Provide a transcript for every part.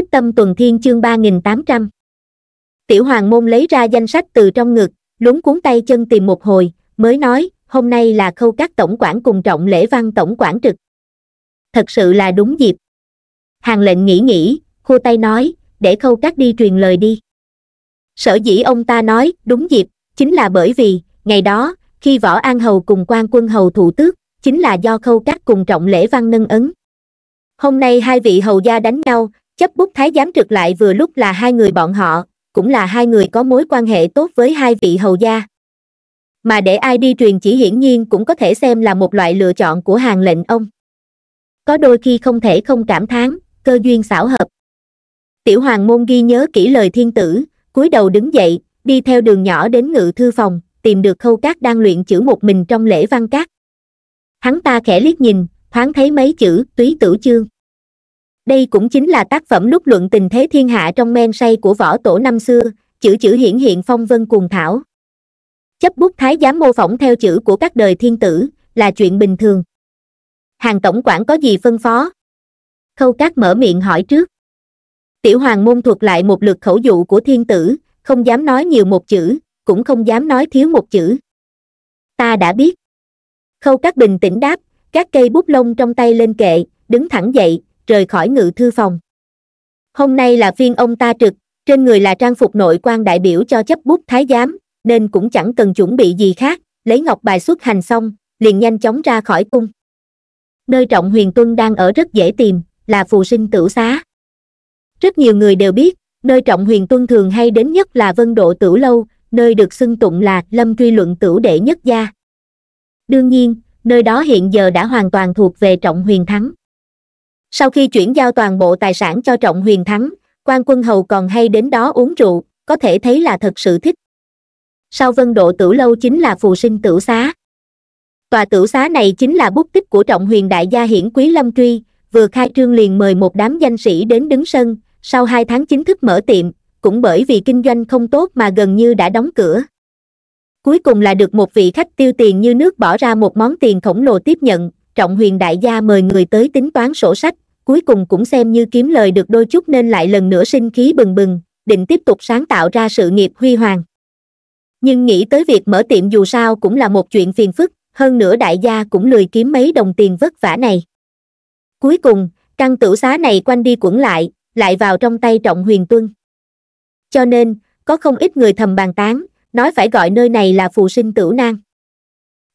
Xích Tâm Tuần Thiên chương 3800. Tiểu Hoàng Môn lấy ra danh sách từ trong ngực, luống cuốn tay chân tìm một hồi, mới nói, hôm nay là Khâu Các tổng quản cùng Trọng Lễ Văn tổng quản trực. Thật sự là đúng dịp. Hàng Lệnh nghĩ, khua tay nói, để Khâu Các đi truyền lời đi. Sở dĩ ông ta nói, đúng dịp, chính là bởi vì, ngày đó, khi Võ An Hầu cùng Quan Quân Hầu thụ tước, chính là do Khâu Các cùng Trọng Lễ Văn nâng ấn. Hôm nay hai vị hầu gia đánh nhau, chấp bút thái giám trực lại vừa lúc là hai người bọn họ, cũng là hai người có mối quan hệ tốt với hai vị hầu gia. Mà để ai đi truyền chỉ hiển nhiên cũng có thể xem là một loại lựa chọn của Hàng Lệnh ông. Có đôi khi không thể không cảm thán, cơ duyên xảo hợp. Tiểu Hoàng Môn ghi nhớ kỹ lời thiên tử, cúi đầu đứng dậy, đi theo đường nhỏ đến ngự thư phòng, tìm được Khâu Các đang luyện chữ một mình trong Lễ Văn Các. Hắn ta khẽ liếc nhìn, thoáng thấy mấy chữ Túy Tử Chương. Đây cũng chính là tác phẩm lúc luận tình thế thiên hạ trong men say của võ tổ năm xưa, chữ chữ hiển hiện phong vân cuồng thảo. Chấp bút thái giám mô phỏng theo chữ của các đời thiên tử, là chuyện bình thường. Hàng tổng quản có gì phân phó? Khâu Các mở miệng hỏi trước. Tiểu Hoàng Môn thuật lại một lượt khẩu dụ của thiên tử, không dám nói nhiều một chữ, cũng không dám nói thiếu một chữ. Ta đã biết. Khâu Các bình tĩnh đáp, các cây bút lông trong tay lên kệ, đứng thẳng dậy, rời khỏi ngự thư phòng. Hôm nay là phiên ông ta trực, trên người là trang phục nội quan đại biểu cho chấp bút thái giám, nên cũng chẳng cần chuẩn bị gì khác, lấy ngọc bài xuất hành xong, liền nhanh chóng ra khỏi cung. Nơi Trọng Huyền Tuân đang ở rất dễ tìm, là Phù Sinh Tửu Xá. Rất nhiều người đều biết, nơi Trọng Huyền Tuân thường hay đến nhất là Vân Độ Tửu Lâu, nơi được xưng tụng là Lâm Truy Luận Tửu Đệ Nhất Gia. Đương nhiên, nơi đó hiện giờ đã hoàn toàn thuộc về Trọng Huyền Thắng. Sau khi chuyển giao toàn bộ tài sản cho Trọng Huyền Thắng, Quan Quân Hầu còn hay đến đó uống rượu, có thể thấy là thật sự thích. Sau Vân Độ Tửu Lâu chính là Phù Sinh Tửu Xá. Tòa tửu xá này chính là bút tích của Trọng Huyền đại gia hiển quý Lâm Truy, vừa khai trương liền mời một đám danh sĩ đến đứng sân, sau 2 tháng chính thức mở tiệm, cũng bởi vì kinh doanh không tốt mà gần như đã đóng cửa. Cuối cùng là được một vị khách tiêu tiền như nước bỏ ra một món tiền khổng lồ tiếp nhận, Trọng Huyền đại gia mời người tới tính toán sổ sách, cuối cùng cũng xem như kiếm lời được đôi chút nên lại lần nữa sinh khí bừng bừng, định tiếp tục sáng tạo ra sự nghiệp huy hoàng. Nhưng nghĩ tới việc mở tiệm dù sao cũng là một chuyện phiền phức, hơn nữa đại gia cũng lười kiếm mấy đồng tiền vất vả này. Cuối cùng, căn tửu xá này quanh đi quẩn lại vào trong tay Trọng Huyền Tuân. Cho nên, có không ít người thầm bàn tán, nói phải gọi nơi này là Phù Sinh Tửu Nang.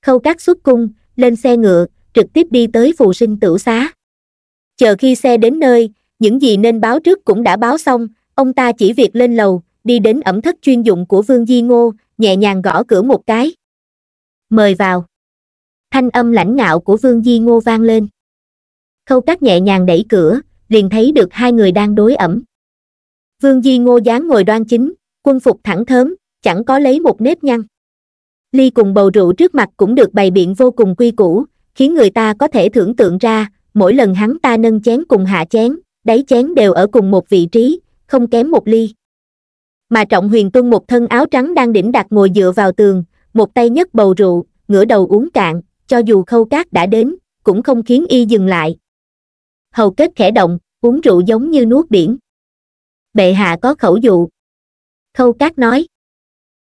Khâu Các xuất cung, lên xe ngựa, trực tiếp đi tới Phù Sinh Tửu Xá. Chờ khi xe đến nơi, những gì nên báo trước cũng đã báo xong, ông ta chỉ việc lên lầu, đi đến ẩm thất chuyên dụng của Vương Di Ngô, nhẹ nhàng gõ cửa một cái. Mời vào. Thanh âm lãnh ngạo của Vương Di Ngô vang lên. Khâu Các nhẹ nhàng đẩy cửa, liền thấy được hai người đang đối ẩm. Vương Di Ngô dáng ngồi đoan chính, quân phục thẳng thớm, chẳng có lấy một nếp nhăn. Ly cùng bầu rượu trước mặt cũng được bày biện vô cùng quy củ, khiến người ta có thể tưởng tượng ra, mỗi lần hắn ta nâng chén cùng hạ chén, đáy chén đều ở cùng một vị trí, không kém một ly. Mà Trọng Huyền Tuân một thân áo trắng đang đĩnh đạc ngồi dựa vào tường, một tay nhấc bầu rượu, ngửa đầu uống cạn, cho dù Khâu Các đã đến, cũng không khiến y dừng lại. Hầu kết khẽ động, uống rượu giống như nuốt biển. Bệ hạ có khẩu dụ. Khâu Các nói.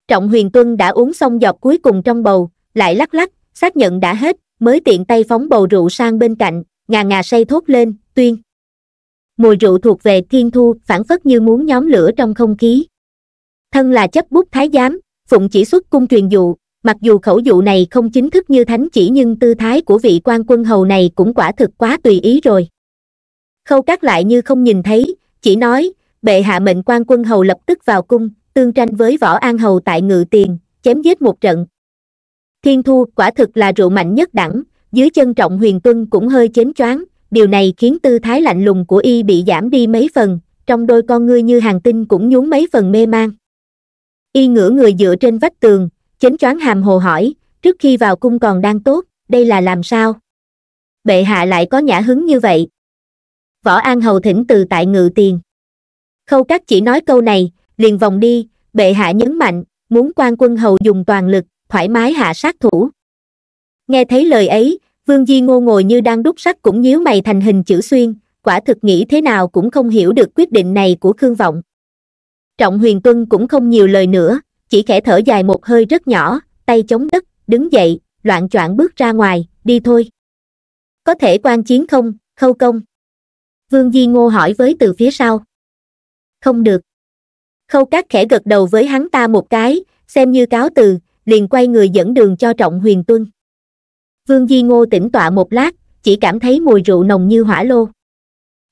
Trọng Huyền Tuân đã uống xong giọt cuối cùng trong bầu, lại lắc lắc, xác nhận đã hết, mới tiện tay phóng bầu rượu sang bên cạnh, ngà ngà say thốt lên, tuyên. Mùi rượu thuộc về thiên thu, phảng phất như muốn nhóm lửa trong không khí. Thân là chấp bút thái giám, phụng chỉ xuất cung truyền dụ, mặc dù khẩu dụ này không chính thức như thánh chỉ nhưng tư thái của vị Quan Quân Hầu này cũng quả thực quá tùy ý rồi. Khâu Các lại như không nhìn thấy, chỉ nói, bệ hạ mệnh Quan Quân Hầu lập tức vào cung, tương tranh với Võ An Hầu tại Ngự Tiền, chém giết một trận. Thiên thu quả thực là rượu mạnh nhất đẳng, dưới chân Trọng Huyền Tuân cũng hơi chến choáng, điều này khiến tư thái lạnh lùng của y bị giảm đi mấy phần, trong đôi con ngươi như hàng tinh cũng nhún mấy phần mê mang. Y ngửa người dựa trên vách tường, chến choáng hàm hồ hỏi, trước khi vào cung còn đang tốt, đây là làm sao? Bệ hạ lại có nhã hứng như vậy. Võ An Hầu thỉnh từ tại Ngự Tiền. Khâu Các chỉ nói câu này, liền vòng đi, bệ hạ nhấn mạnh, muốn Quan Quân Hầu dùng toàn lực, thoải mái hạ sát thủ. Nghe thấy lời ấy, Vương Di Ngô ngồi như đang đúc sắt cũng nhíu mày thành hình chữ xuyên, quả thực nghĩ thế nào cũng không hiểu được quyết định này của Khương Vọng. Trọng Huyền Tuân cũng không nhiều lời nữa, chỉ khẽ thở dài một hơi rất nhỏ, tay chống đất, đứng dậy, loạng choạng bước ra ngoài, đi thôi. Có thể quan chiến không, Khâu công? Vương Di Ngô hỏi với từ phía sau. Không được. Khâu Cát khẽ gật đầu với hắn ta một cái, xem như cáo từ, liền quay người dẫn đường cho Trọng Huyền Tuân. Vương Di Ngô tĩnh tọa một lát, chỉ cảm thấy mùi rượu nồng như hỏa lô.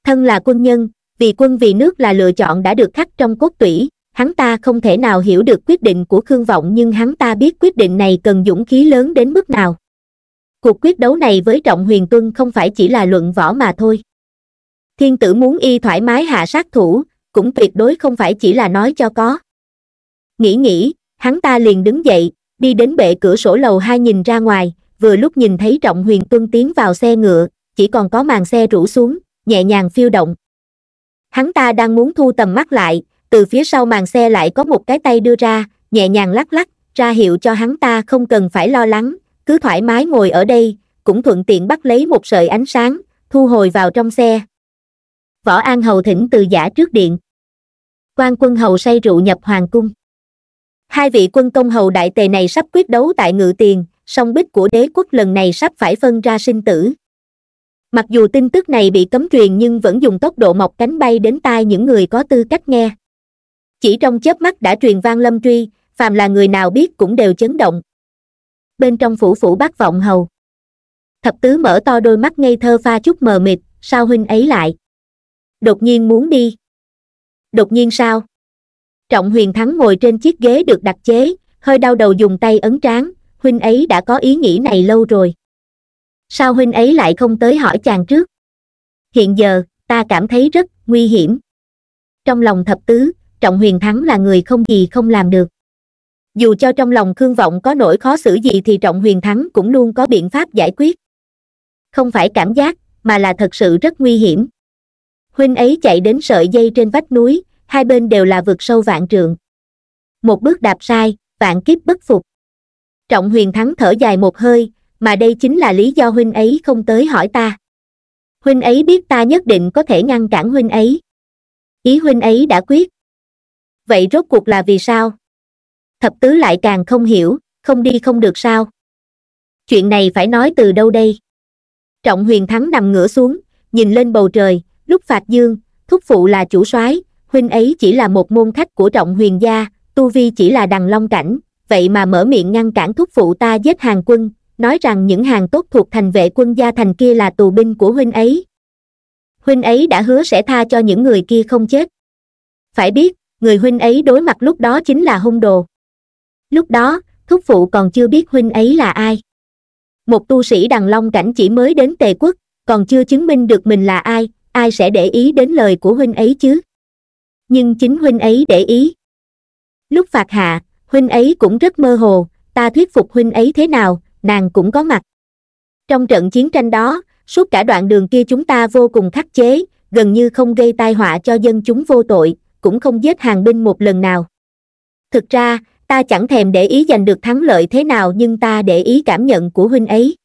Thân là quân nhân, vì quân vì nước là lựa chọn đã được khắc trong cốt tủy, hắn ta không thể nào hiểu được quyết định của Khương Vọng, nhưng hắn ta biết quyết định này cần dũng khí lớn đến mức nào. Cuộc quyết đấu này với Trọng Huyền Tuân không phải chỉ là luận võ mà thôi. Thiên tử muốn y thoải mái hạ sát thủ, cũng tuyệt đối không phải chỉ là nói cho có. Nghĩ, hắn ta liền đứng dậy, đi đến bệ cửa sổ lầu 2 nhìn ra ngoài, vừa lúc nhìn thấy Trọng Huyền Tuân tiến vào xe ngựa, chỉ còn có màn xe rủ xuống, nhẹ nhàng phiêu động. Hắn ta đang muốn thu tầm mắt lại, từ phía sau màn xe lại có một cái tay đưa ra, nhẹ nhàng lắc lắc, ra hiệu cho hắn ta không cần phải lo lắng, cứ thoải mái ngồi ở đây, cũng thuận tiện bắt lấy một sợi ánh sáng, thu hồi vào trong xe. Võ An Hầu thỉnh từ giả trước điện. Quan Quân Hầu say rượu nhập hoàng cung. Hai vị quân công hầu đại tề này sắp quyết đấu tại Ngự Tiền, song bích của đế quốc lần này sắp phải phân ra sinh tử. Mặc dù tin tức này bị cấm truyền nhưng vẫn dùng tốc độ mọc cánh bay đến tai những người có tư cách nghe. Chỉ trong chớp mắt đã truyền vang lâm truy, phàm là người nào biết cũng đều chấn động. Bên trong phủ Bác Vọng Hầu, Thập Tứ mở to đôi mắt ngây thơ pha chút mờ mịt, sao huynh ấy lại đột nhiên muốn đi? Đột nhiên sao? Trọng Huyền Thắng ngồi trên chiếc ghế được đặc chế, hơi đau đầu dùng tay ấn trán, huynh ấy đã có ý nghĩ này lâu rồi. Sao huynh ấy lại không tới hỏi chàng trước? Hiện giờ, ta cảm thấy rất nguy hiểm. Trong lòng Thập Tứ, Trọng Huyền Thắng là người không gì không làm được. Dù cho trong lòng Khương Vọng có nỗi khó xử gì thì Trọng Huyền Thắng cũng luôn có biện pháp giải quyết. Không phải cảm giác, mà là thật sự rất nguy hiểm. Huynh ấy chạy đến sợi dây trên vách núi, hai bên đều là vực sâu vạn trượng. Một bước đạp sai, vạn kiếp bất phục. Trọng Huyền Thắng thở dài một hơi, mà đây chính là lý do huynh ấy không tới hỏi ta. Huynh ấy biết ta nhất định có thể ngăn cản huynh ấy. Ý huynh ấy đã quyết. Vậy rốt cuộc là vì sao? Thập Tứ lại càng không hiểu, không đi không được sao? Chuyện này phải nói từ đâu đây? Trọng Huyền Thắng nằm ngửa xuống, nhìn lên bầu trời, lúc Phạt Dương, thúc phụ là chủ soái, huynh ấy chỉ là một môn khách của Trọng Huyền gia, tu vi chỉ là đằng long cảnh, vậy mà mở miệng ngăn cản thúc phụ ta giết hàng quân, nói rằng những hàng tốt thuộc thành vệ quân gia thành kia là tù binh của huynh ấy. Huynh ấy đã hứa sẽ tha cho những người kia không chết. Phải biết, người huynh ấy đối mặt lúc đó chính là hung đồ. Lúc đó, thúc phụ còn chưa biết huynh ấy là ai. Một tu sĩ đằng long cảnh chỉ mới đến Tề quốc, còn chưa chứng minh được mình là ai, ai sẽ để ý đến lời của huynh ấy chứ? Nhưng chính huynh ấy để ý. Lúc phạt hạ, huynh ấy cũng rất mơ hồ, ta thuyết phục huynh ấy thế nào, nàng cũng có mặt. Trong trận chiến tranh đó, suốt cả đoạn đường kia chúng ta vô cùng khắc chế, gần như không gây tai họa cho dân chúng vô tội, cũng không giết hàng binh một lần nào. Thực ra, ta chẳng thèm để ý giành được thắng lợi thế nào, nhưng ta để ý cảm nhận của huynh ấy.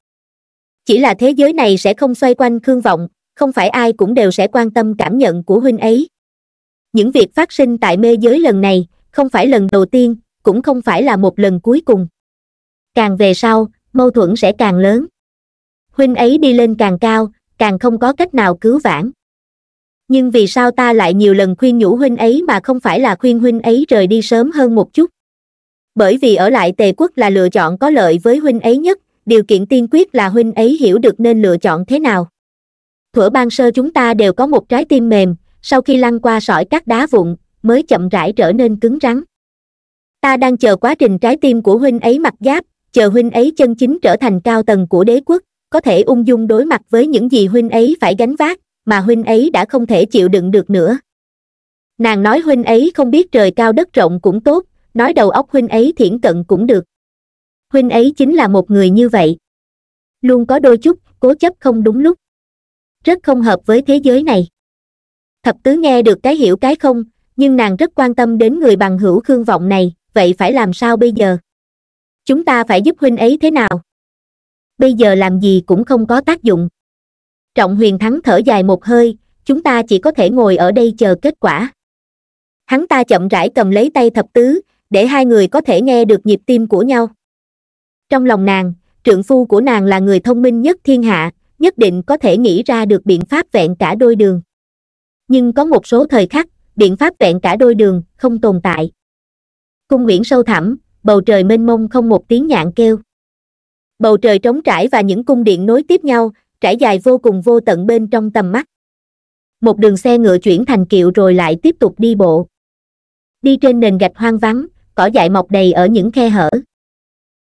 Chỉ là thế giới này sẽ không xoay quanh Khương Vọng, không phải ai cũng đều sẽ quan tâm cảm nhận của huynh ấy. Những việc phát sinh tại mê giới lần này, không phải lần đầu tiên, cũng không phải là một lần cuối cùng. Càng về sau, mâu thuẫn sẽ càng lớn. Huynh ấy đi lên càng cao, càng không có cách nào cứu vãn. Nhưng vì sao ta lại nhiều lần khuyên nhủ huynh ấy mà không phải là khuyên huynh ấy rời đi sớm hơn một chút? Bởi vì ở lại Tề quốc là lựa chọn có lợi với huynh ấy nhất, điều kiện tiên quyết là huynh ấy hiểu được nên lựa chọn thế nào. Thuở ban sơ chúng ta đều có một trái tim mềm, sau khi lăn qua sỏi các đá vụn, mới chậm rãi trở nên cứng rắn. Ta đang chờ quá trình trái tim của huynh ấy mặc giáp, chờ huynh ấy chân chính trở thành cao tầng của đế quốc, có thể ung dung đối mặt với những gì huynh ấy phải gánh vác, mà huynh ấy đã không thể chịu đựng được nữa. Nàng nói huynh ấy không biết trời cao đất rộng cũng tốt, nói đầu óc huynh ấy thiển cận cũng được. Huynh ấy chính là một người như vậy. Luôn có đôi chút cố chấp không đúng lúc. Rất không hợp với thế giới này. Thập Tứ nghe được cái hiểu cái không, nhưng nàng rất quan tâm đến người bằng hữu Khương Vọng này, vậy phải làm sao bây giờ? Chúng ta phải giúp huynh ấy thế nào? Bây giờ làm gì cũng không có tác dụng. Trọng Huyền Thắng thở dài một hơi, chúng ta chỉ có thể ngồi ở đây chờ kết quả. Hắn ta chậm rãi cầm lấy tay Thập Tứ, để hai người có thể nghe được nhịp tim của nhau. Trong lòng nàng, trượng phu của nàng là người thông minh nhất thiên hạ, nhất định có thể nghĩ ra được biện pháp vẹn cả đôi đường. Nhưng có một số thời khắc, biện pháp vẹn cả đôi đường không tồn tại. Cung nguyễn sâu thẳm, bầu trời mênh mông không một tiếng nhạn kêu. Bầu trời trống trải và những cung điện nối tiếp nhau, trải dài vô cùng vô tận bên trong tầm mắt. Một đường xe ngựa chuyển thành kiệu rồi lại tiếp tục đi bộ. Đi trên nền gạch hoang vắng, cỏ dại mọc đầy ở những khe hở.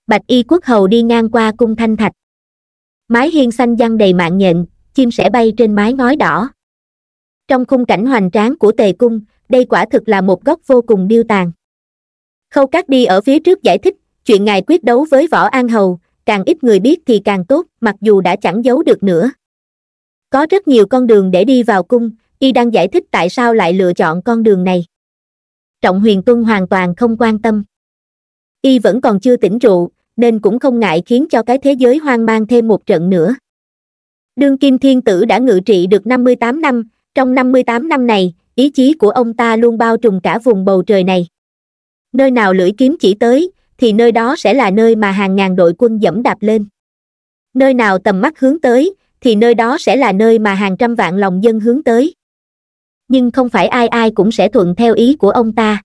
Bạch y quốc hầu đi ngang qua cung thanh thạch. Mái hiên xanh giăng đầy mạng nhện, chim sẻ bay trên mái ngói đỏ. Trong khung cảnh hoành tráng của Tề cung, đây quả thực là một góc vô cùng điêu tàn. Khâu Cát đi ở phía trước giải thích, chuyện ngài quyết đấu với Võ An Hầu, càng ít người biết thì càng tốt, mặc dù đã chẳng giấu được nữa. Có rất nhiều con đường để đi vào cung, y đang giải thích tại sao lại lựa chọn con đường này. Trọng Huyền Tuân hoàn toàn không quan tâm. Y vẫn còn chưa tỉnh rượu, nên cũng không ngại khiến cho cái thế giới hoang mang thêm một trận nữa. Đương kim thiên tử đã ngự trị được 58 năm, trong 58 năm này, ý chí của ông ta luôn bao trùm cả vùng bầu trời này. Nơi nào lưỡi kiếm chỉ tới, thì nơi đó sẽ là nơi mà hàng ngàn đội quân dẫm đạp lên. Nơi nào tầm mắt hướng tới, thì nơi đó sẽ là nơi mà hàng trăm vạn lòng dân hướng tới. Nhưng không phải ai ai cũng sẽ thuận theo ý của ông ta.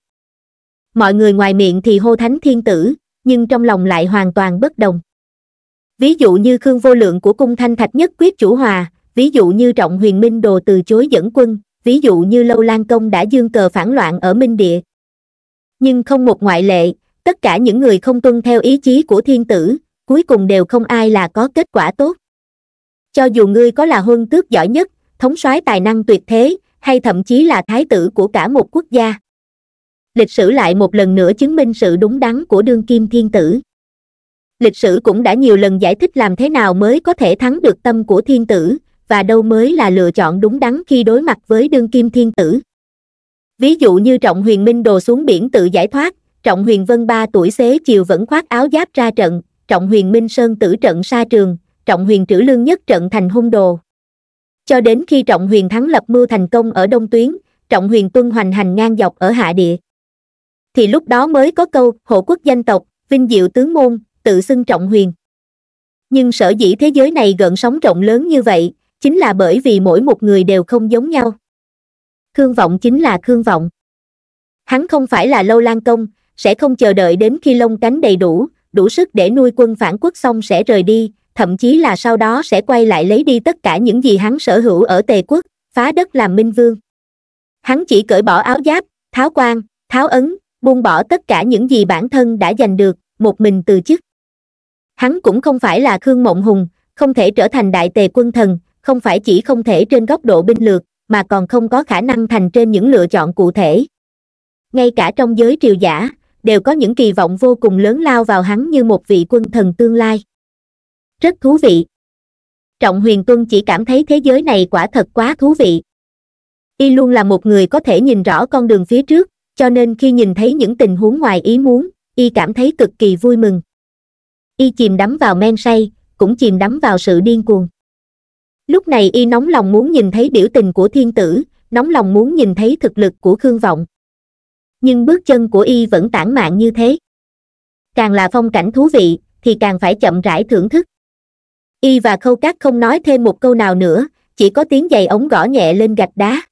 Mọi người ngoài miệng thì hô thánh thiên tử, nhưng trong lòng lại hoàn toàn bất đồng. Ví dụ như Khương Vô Lượng của cung Thanh Thạch nhất quyết chủ hòa, ví dụ như Trọng Huyền Minh Đồ từ chối dẫn quân, ví dụ như Lâu Lan Công đã dương cờ phản loạn ở Minh Địa. Nhưng không một ngoại lệ, tất cả những người không tuân theo ý chí của thiên tử, cuối cùng đều không ai là có kết quả tốt. Cho dù ngươi có là huân tước giỏi nhất, thống soái tài năng tuyệt thế, hay thậm chí là thái tử của cả một quốc gia. Lịch sử lại một lần nữa chứng minh sự đúng đắn của đương kim thiên tử. Lịch sử cũng đã nhiều lần giải thích làm thế nào mới có thể thắng được tâm của thiên tử, và đâu mới là lựa chọn đúng đắn khi đối mặt với đương kim thiên tử. Ví dụ như Trọng Huyền Minh Đồ xuống biển tự giải thoát, Trọng Huyền Vân 3 tuổi xế chiều vẫn khoác áo giáp ra trận, Trọng Huyền Minh Sơn tử trận xa trường, Trọng Huyền Trữ Lương nhất trận thành hung đồ. Cho đến khi Trọng Huyền Thắng lập mưu thành công ở Đông Tuyến, Trọng Huyền Tuân hoành hành ngang dọc ở Hạ Địa. Thì lúc đó mới có câu hộ quốc danh tộc, vinh diệu tướng môn, tự xưng Trọng Huyền. Nhưng sở dĩ thế giới này gợn sóng rộng lớn như vậy, chính là bởi vì mỗi một người đều không giống nhau. Khương Vọng chính là Khương Vọng. Hắn không phải là Lâu Lan Công, sẽ không chờ đợi đến khi lông cánh đầy đủ, đủ sức để nuôi quân phản quốc xong sẽ rời đi, thậm chí là sau đó sẽ quay lại lấy đi tất cả những gì hắn sở hữu ở Tề quốc, phá đất làm minh vương. Hắn chỉ cởi bỏ áo giáp, tháo quan, tháo ấn, buông bỏ tất cả những gì bản thân đã giành được, một mình từ chức. Hắn cũng không phải là Khương Mộng Hùng, không thể trở thành đại Tề quân thần, không phải chỉ không thể trên góc độ binh lược, mà còn không có khả năng thành trên những lựa chọn cụ thể. Ngay cả trong giới triều giả, đều có những kỳ vọng vô cùng lớn lao vào hắn như một vị quân thần tương lai. Rất thú vị. Trọng Huyền Tuân chỉ cảm thấy thế giới này quả thật quá thú vị. Y luôn là một người có thể nhìn rõ con đường phía trước, cho nên khi nhìn thấy những tình huống ngoài ý muốn, y cảm thấy cực kỳ vui mừng. Y chìm đắm vào men say, cũng chìm đắm vào sự điên cuồng. Lúc này y nóng lòng muốn nhìn thấy biểu tình của thiên tử, nóng lòng muốn nhìn thấy thực lực của Khương Vọng. Nhưng bước chân của y vẫn tản mạn như thế. Càng là phong cảnh thú vị, thì càng phải chậm rãi thưởng thức. Y và Khâu Cát không nói thêm một câu nào nữa, chỉ có tiếng giày ống gõ nhẹ lên gạch đá.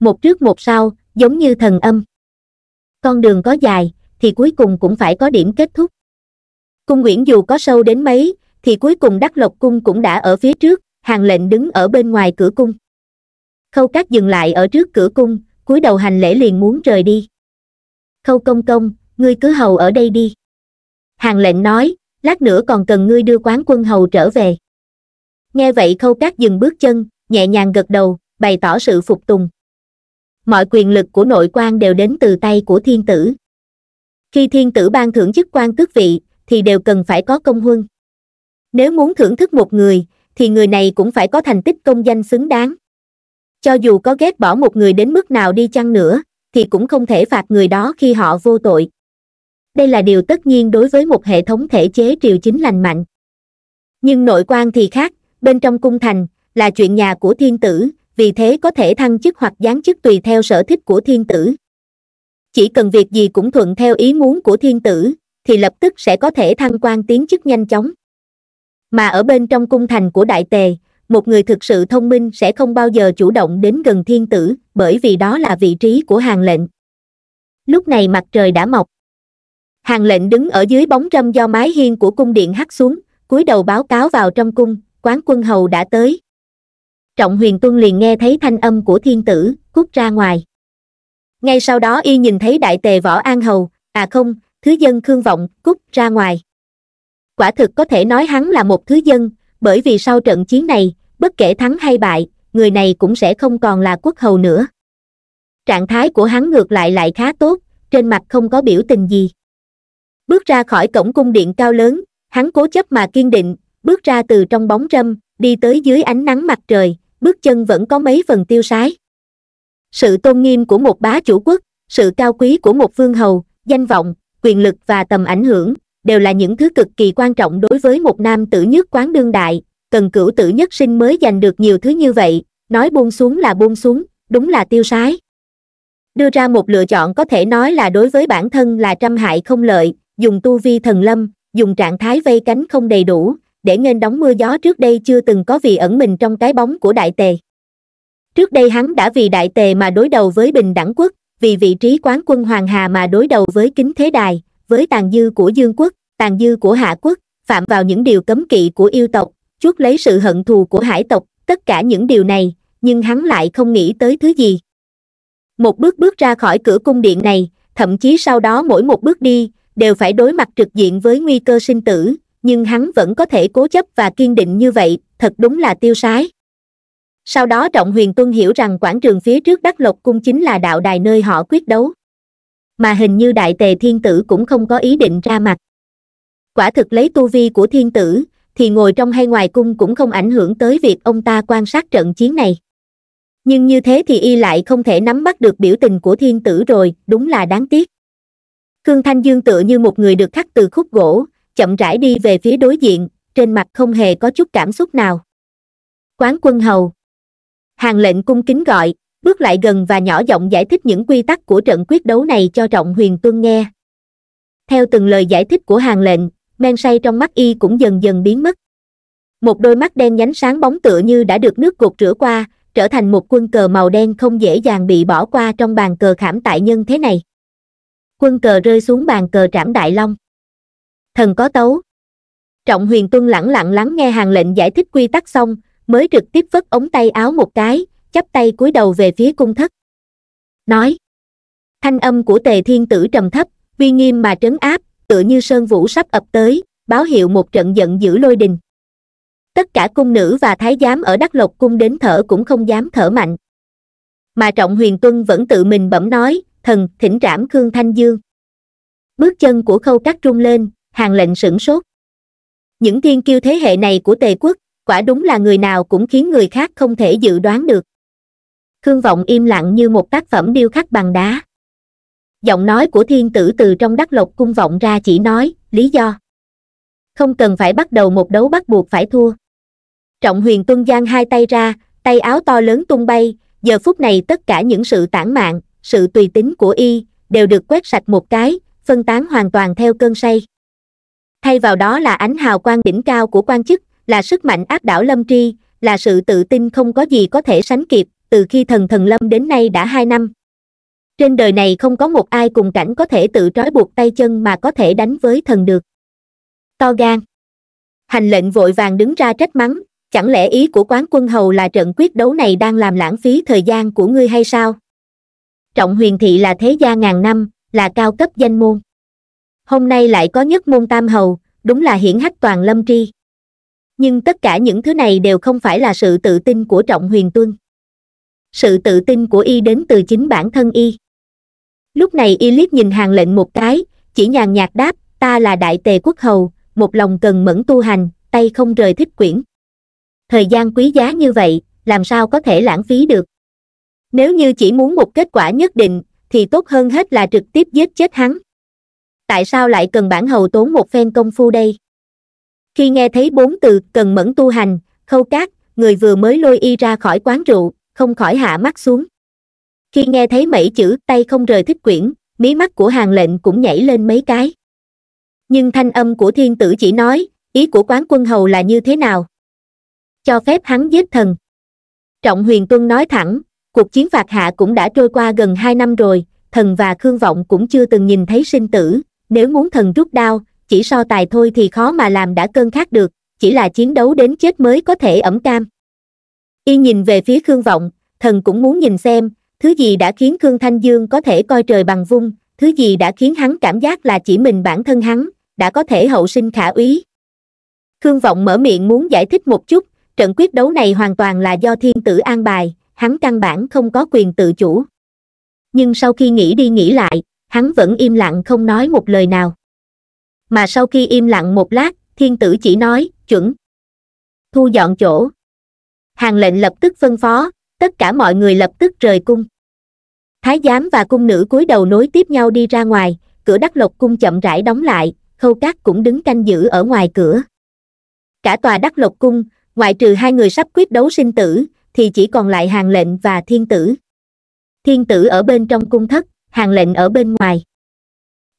Một trước một sau, giống như thần âm. Con đường có dài, thì cuối cùng cũng phải có điểm kết thúc. Cung Nguyễn dù có sâu đến mấy, thì cuối cùng Đắc Lộc Cung cũng đã ở phía trước, Hàng Lệnh đứng ở bên ngoài cửa cung. Khâu Cát dừng lại ở trước cửa cung, cúi đầu hành lễ liền muốn rời đi. Khâu Công Công, ngươi cứ hầu ở đây đi. Hàng Lệnh nói, lát nữa còn cần ngươi đưa Quán Quân Hầu trở về. Nghe vậy Khâu Cát dừng bước chân, nhẹ nhàng gật đầu, bày tỏ sự phục tùng. Mọi quyền lực của nội quan đều đến từ tay của thiên tử. Khi thiên tử ban thưởng chức quan tước vị, thì đều cần phải có công huân. Nếu muốn thưởng thức một người, thì người này cũng phải có thành tích công danh xứng đáng. Cho dù có ghét bỏ một người đến mức nào đi chăng nữa, thì cũng không thể phạt người đó khi họ vô tội. Đây là điều tất nhiên đối với một hệ thống thể chế triều chính lành mạnh. Nhưng nội quan thì khác, bên trong cung thành, là chuyện nhà của thiên tử, vì thế có thể thăng chức hoặc giáng chức tùy theo sở thích của thiên tử. Chỉ cần việc gì cũng thuận theo ý muốn của thiên tử, thì lập tức sẽ có thể thăng quan tiến chức nhanh chóng. Mà ở bên trong cung thành của Đại Tề, một người thực sự thông minh sẽ không bao giờ chủ động đến gần thiên tử, bởi vì đó là vị trí của Hàn Lệnh. Lúc này mặt trời đã mọc. Hàn Lệnh đứng ở dưới bóng râm do mái hiên của cung điện hắt xuống, cúi đầu báo cáo vào trong cung, Quán Quân Hầu đã tới. Trọng Huyền Tuân liền nghe thấy thanh âm của thiên tử, cút ra ngoài. Ngay sau đó y nhìn thấy Đại Tề Võ An Hầu, thứ dân Khương Vọng, cút ra ngoài. Quả thực có thể nói hắn là một thứ dân, bởi vì sau trận chiến này, bất kể thắng hay bại, người này cũng sẽ không còn là quốc hầu nữa. Trạng thái của hắn ngược lại lại khá tốt, trên mặt không có biểu tình gì. Bước ra khỏi cổng cung điện cao lớn, hắn cố chấp mà kiên định, bước ra từ trong bóng râm, đi tới dưới ánh nắng mặt trời, bước chân vẫn có mấy phần tiêu sái. Sự tôn nghiêm của một bá chủ quốc, sự cao quý của một vương hầu, danh vọng, quyền lực và tầm ảnh hưởng, đều là những thứ cực kỳ quan trọng đối với một nam tử nhất quán đương đại, cần cửu tử nhất sinh mới giành được nhiều thứ như vậy, nói buông xuống là buông xuống, đúng là tiêu sái. Đưa ra một lựa chọn có thể nói là đối với bản thân là trăm hại không lợi, dùng tu vi thần lâm, dùng trạng thái vây cánh không đầy đủ, để nghênh đón mưa gió trước đây chưa từng có vì ẩn mình trong cái bóng của Đại Tề. Trước đây hắn đã vì Đại Tề mà đối đầu với Bình Đẳng Quốc, vì vị trí Quán Quân Hoàng Hà mà đối đầu với Kính Thế Đài, với tàn dư của Dương Quốc, tàn dư của Hạ Quốc, phạm vào những điều cấm kỵ của yêu tộc, chuốc lấy sự hận thù của hải tộc, tất cả những điều này, nhưng hắn lại không nghĩ tới thứ gì. Một bước bước ra khỏi cửa cung điện này, thậm chí sau đó mỗi một bước đi, đều phải đối mặt trực diện với nguy cơ sinh tử, nhưng hắn vẫn có thể cố chấp và kiên định như vậy, thật đúng là tiêu sái. Sau đó Trọng Huyền Tuân hiểu rằng quảng trường phía trước Đắc Lộc Cung chính là đạo đài nơi họ quyết đấu. Mà hình như Đại Tề thiên tử cũng không có ý định ra mặt. Quả thực lấy tu vi của thiên tử, thì ngồi trong hay ngoài cung cũng không ảnh hưởng tới việc ông ta quan sát trận chiến này. Nhưng như thế thì y lại không thể nắm bắt được biểu tình của thiên tử rồi, đúng là đáng tiếc. Khương Thanh Dương tựa như một người được khắc từ khúc gỗ, chậm rãi đi về phía đối diện, trên mặt không hề có chút cảm xúc nào. Quán Quân Hầu. Hàn Lệnh cung kính gọi, bước lại gần và nhỏ giọng giải thích những quy tắc của trận quyết đấu này cho Trọng Huyền Tuân nghe. Theo từng lời giải thích của Hàn Lệnh, men say trong mắt y cũng dần dần biến mất. Một đôi mắt đen nhánh sáng bóng tựa như đã được nước cột rửa qua, trở thành một quân cờ màu đen không dễ dàng bị bỏ qua trong bàn cờ khảm tại nhân thế này. Quân cờ rơi xuống bàn cờ Trảm Đại Long. Thần có tấu. Trọng Huyền Tuân lẳng lặng lắng nghe Hàn Lệnh giải thích quy tắc xong, mới trực tiếp vất ống tay áo một cái, chắp tay cúi đầu về phía cung thất. Nói. Thanh âm của Tề thiên tử trầm thấp, uy nghiêm mà trấn áp, tựa như sơn vũ sắp ập tới, báo hiệu một trận giận dữ lôi đình. Tất cả cung nữ và thái giám ở Đắc Lộc Cung đến thở cũng không dám thở mạnh. Mà Trọng Huyền Tuân vẫn tự mình bẩm nói, thần thỉnh trảm Khương Thanh Dương. Bước chân của Khâu Cát rung lên, Hàn Lệnh sửng sốt. Những thiên kiêu thế hệ này của Tề quốc, quả đúng là người nào cũng khiến người khác không thể dự đoán được. Khương Vọng im lặng như một tác phẩm điêu khắc bằng đá. Giọng nói của thiên tử từ trong Đắc Lộc Cung vọng ra chỉ nói, lý do. Không cần phải bắt đầu một đấu bắt buộc phải thua. Trọng Huyền Tuân giang hai tay ra, tay áo to lớn tung bay, giờ phút này tất cả những sự tản mạn, sự tùy tính của y, đều được quét sạch một cái, phân tán hoàn toàn theo cơn say. Thay vào đó là ánh hào quang đỉnh cao của quan chức, là sức mạnh áp đảo lâm tri, là sự tự tin không có gì có thể sánh kịp, từ khi thần lâm đến nay đã 2 năm. Trên đời này không có một ai cùng cảnh có thể tự trói buộc tay chân mà có thể đánh với thần được. To gan. Hàn Lệnh vội vàng đứng ra trách mắng, chẳng lẽ ý của Quán Quân Hầu là trận quyết đấu này đang làm lãng phí thời gian của ngươi hay sao? Trọng Huyền thị là thế gia ngàn năm, là cao cấp danh môn. Hôm nay lại có nhất môn tam hầu, đúng là hiển hách toàn lâm tri. Nhưng tất cả những thứ này đều không phải là sự tự tin của Trọng Huyền Tuân. Sự tự tin của y đến từ chính bản thân y. Lúc này y liếc nhìn Hàn Lệnh một cái, chỉ nhàn nhạt đáp, ta là Đại Tề quốc hầu, một lòng cần mẫn tu hành, tay không rời thích quyển. Thời gian quý giá như vậy, làm sao có thể lãng phí được? Nếu như chỉ muốn một kết quả nhất định, thì tốt hơn hết là trực tiếp giết chết hắn. Tại sao lại cần bản hầu tốn một phen công phu đây? Khi nghe thấy 4 từ cần mẫn tu hành, Khâu Cát, người vừa mới lôi y ra khỏi quán rượu, không khỏi hạ mắt xuống. Khi nghe thấy mấy chữ tay không rời thích quyển, mí mắt của Hàng Lệnh cũng nhảy lên mấy cái. Nhưng thanh âm của thiên tử chỉ nói, ý của Quán Quân Hầu là như thế nào? Cho phép hắn giết thần. Trọng Huyền Tuân nói thẳng, cuộc chiến phạt hạ cũng đã trôi qua gần 2 năm rồi, thần và Khương Vọng cũng chưa từng nhìn thấy sinh tử, nếu muốn thần rút đao, chỉ so tài thôi thì khó mà làm đã cơn khát được, chỉ là chiến đấu đến chết mới có thể ẩm cam. Y nhìn về phía Khương Vọng, thần cũng muốn nhìn xem, thứ gì đã khiến Khương Thanh Dương có thể coi trời bằng vung, thứ gì đã khiến hắn cảm giác là chỉ mình bản thân hắn, đã có thể hậu sinh khả úy. Khương Vọng mở miệng muốn giải thích một chút, trận quyết đấu này hoàn toàn là do thiên tử an bài, hắn căn bản không có quyền tự chủ. Nhưng sau khi nghĩ đi nghĩ lại, hắn vẫn im lặng không nói một lời nào. Mà sau khi im lặng một lát, thiên tử chỉ nói, chuẩn. Thu dọn chỗ. Hàng Lệnh lập tức phân phó, tất cả mọi người lập tức rời cung. Thái giám và cung nữ cúi đầu nối tiếp nhau đi ra ngoài, cửa Đắc Lộc cung chậm rãi đóng lại, Khâu Cát cũng đứng canh giữ ở ngoài cửa. Cả tòa Đắc Lộc cung, ngoại trừ hai người sắp quyết đấu sinh tử, thì chỉ còn lại Hàng Lệnh và thiên tử. Thiên tử ở bên trong cung thất, Hàng Lệnh ở bên ngoài.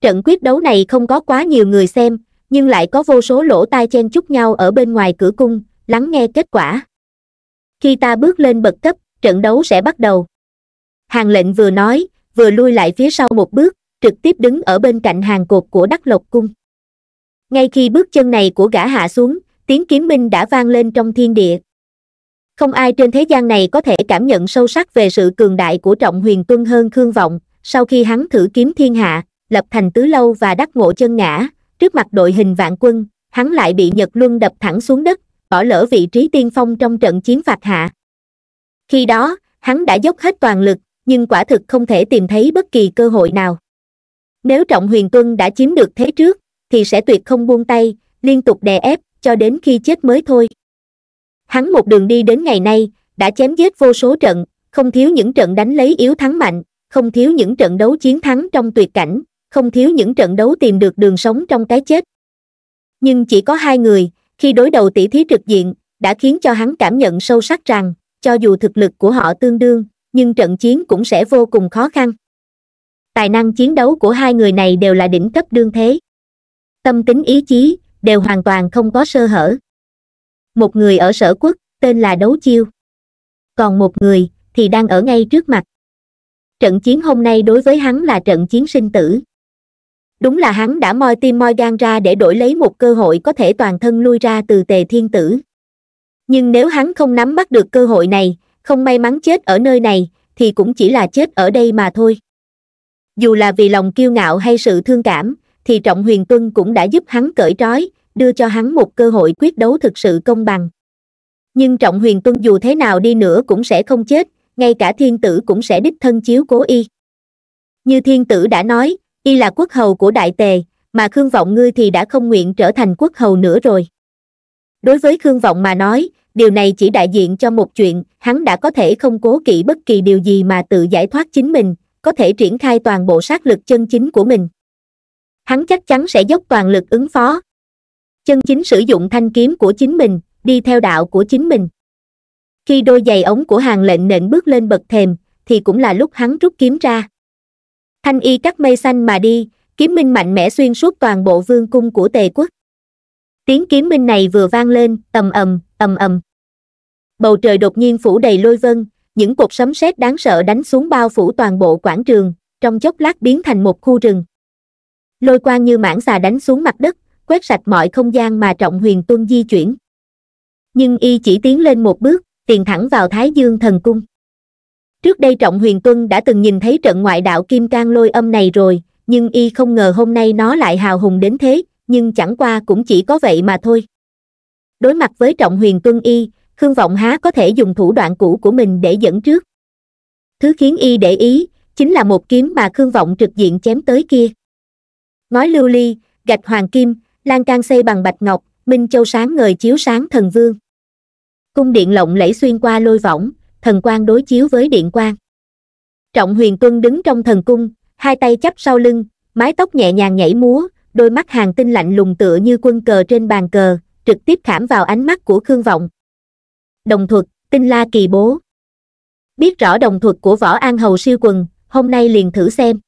Trận quyết đấu này không có quá nhiều người xem, nhưng lại có vô số lỗ tai chen chúc nhau ở bên ngoài cửa cung, lắng nghe kết quả. Khi ta bước lên bậc cấp, trận đấu sẽ bắt đầu. Hàng Lệnh vừa nói, vừa lui lại phía sau một bước, trực tiếp đứng ở bên cạnh hàng cột của Đắc Lộc cung. Ngay khi bước chân này của gã hạ xuống, tiếng kiếm minh đã vang lên trong thiên địa. Không ai trên thế gian này có thể cảm nhận sâu sắc về sự cường đại của Trọng Huyền Tuân hơn Khương Vọng, sau khi hắn thử kiếm thiên hạ, lập thành tứ lâu và đắc ngộ chân ngã, trước mặt đội hình vạn quân, hắn lại bị Nhật Luân đập thẳng xuống đất, bỏ lỡ vị trí tiên phong trong trận chiến phạt hạ. Khi đó, hắn đã dốc hết toàn lực, nhưng quả thực không thể tìm thấy bất kỳ cơ hội nào. Nếu Trọng Huyền Tuân đã chiếm được thế trước, thì sẽ tuyệt không buông tay, liên tục đè ép, cho đến khi chết mới thôi. Hắn một đường đi đến ngày nay, đã chém giết vô số trận, không thiếu những trận đánh lấy yếu thắng mạnh, không thiếu những trận đấu chiến thắng trong tuyệt cảnh, không thiếu những trận đấu tìm được đường sống trong cái chết. Nhưng chỉ có hai người, khi đối đầu tỉ thí trực diện, đã khiến cho hắn cảm nhận sâu sắc rằng, cho dù thực lực của họ tương đương, nhưng trận chiến cũng sẽ vô cùng khó khăn. Tài năng chiến đấu của hai người này đều là đỉnh cấp đương thế. Tâm tính ý chí, đều hoàn toàn không có sơ hở. Một người ở Sở Quốc, tên là Đấu Chiêu. Còn một người, thì đang ở ngay trước mặt. Trận chiến hôm nay đối với hắn là trận chiến sinh tử. Đúng là hắn đã moi tim moi gan ra để đổi lấy một cơ hội có thể toàn thân lui ra từ Tề Thiên Tử. Nhưng nếu hắn không nắm bắt được cơ hội này, không may mắn chết ở nơi này, thì cũng chỉ là chết ở đây mà thôi. Dù là vì lòng kiêu ngạo hay sự thương cảm, thì Trọng Huyền Tuân cũng đã giúp hắn cởi trói, đưa cho hắn một cơ hội quyết đấu thực sự công bằng. Nhưng Trọng Huyền Tuân dù thế nào đi nữa cũng sẽ không chết, ngay cả thiên tử cũng sẽ đích thân chiếu cố y. Như thiên tử đã nói, y là quốc hầu của Đại Tề, mà Khương Vọng ngươi thì đã không nguyện trở thành quốc hầu nữa rồi. Đối với Khương Vọng mà nói, điều này chỉ đại diện cho một chuyện, hắn đã có thể không cố kỵ bất kỳ điều gì mà tự giải thoát chính mình, có thể triển khai toàn bộ sát lực chân chính của mình. Hắn chắc chắn sẽ dốc toàn lực ứng phó. Chân chính sử dụng thanh kiếm của chính mình, đi theo đạo của chính mình. Khi đôi giày ống của Hàng Lệnh nện bước lên bậc thềm, thì cũng là lúc hắn rút kiếm ra. Thanh y cắt mây xanh mà đi, kiếm minh mạnh mẽ xuyên suốt toàn bộ vương cung của Tề Quốc. Tiếng kiếm minh này vừa vang lên, ầm ầm, ầm ầm. Bầu trời đột nhiên phủ đầy lôi vân, những cột sấm sét đáng sợ đánh xuống bao phủ toàn bộ quảng trường, trong chốc lát biến thành một khu rừng. Lôi quang như mãng xà đánh xuống mặt đất, quét sạch mọi không gian mà Trọng Huyền Tuân di chuyển. Nhưng y chỉ tiến lên một bước, tiền thẳng vào Thái Dương thần cung. Trước đây Trọng Huyền Tuân đã từng nhìn thấy trận ngoại đạo kim cang lôi âm này rồi, nhưng y không ngờ hôm nay nó lại hào hùng đến thế, nhưng chẳng qua cũng chỉ có vậy mà thôi. Đối mặt với Trọng Huyền Tuân y, Khương Vọng há có thể dùng thủ đoạn cũ của mình để dẫn trước. Thứ khiến y để ý, chính là một kiếm mà Khương Vọng trực diện chém tới kia. Ngói lưu ly, gạch hoàng kim, lan can xây bằng bạch ngọc, minh châu sáng ngời chiếu sáng thần vương. Cung điện lộng lẫy xuyên qua lôi võng, thần quang đối chiếu với điện quang. Trọng Huyền Tuân đứng trong thần cung, hai tay chắp sau lưng, mái tóc nhẹ nhàng nhảy múa, đôi mắt hàng tinh lạnh lùng tựa như quân cờ trên bàn cờ, trực tiếp khảm vào ánh mắt của Khương Vọng. Đồng thuật, tinh la kỳ bố. biết rõ đồng thuật của Võ An Hầu siêu quần, hôm nay liền thử xem.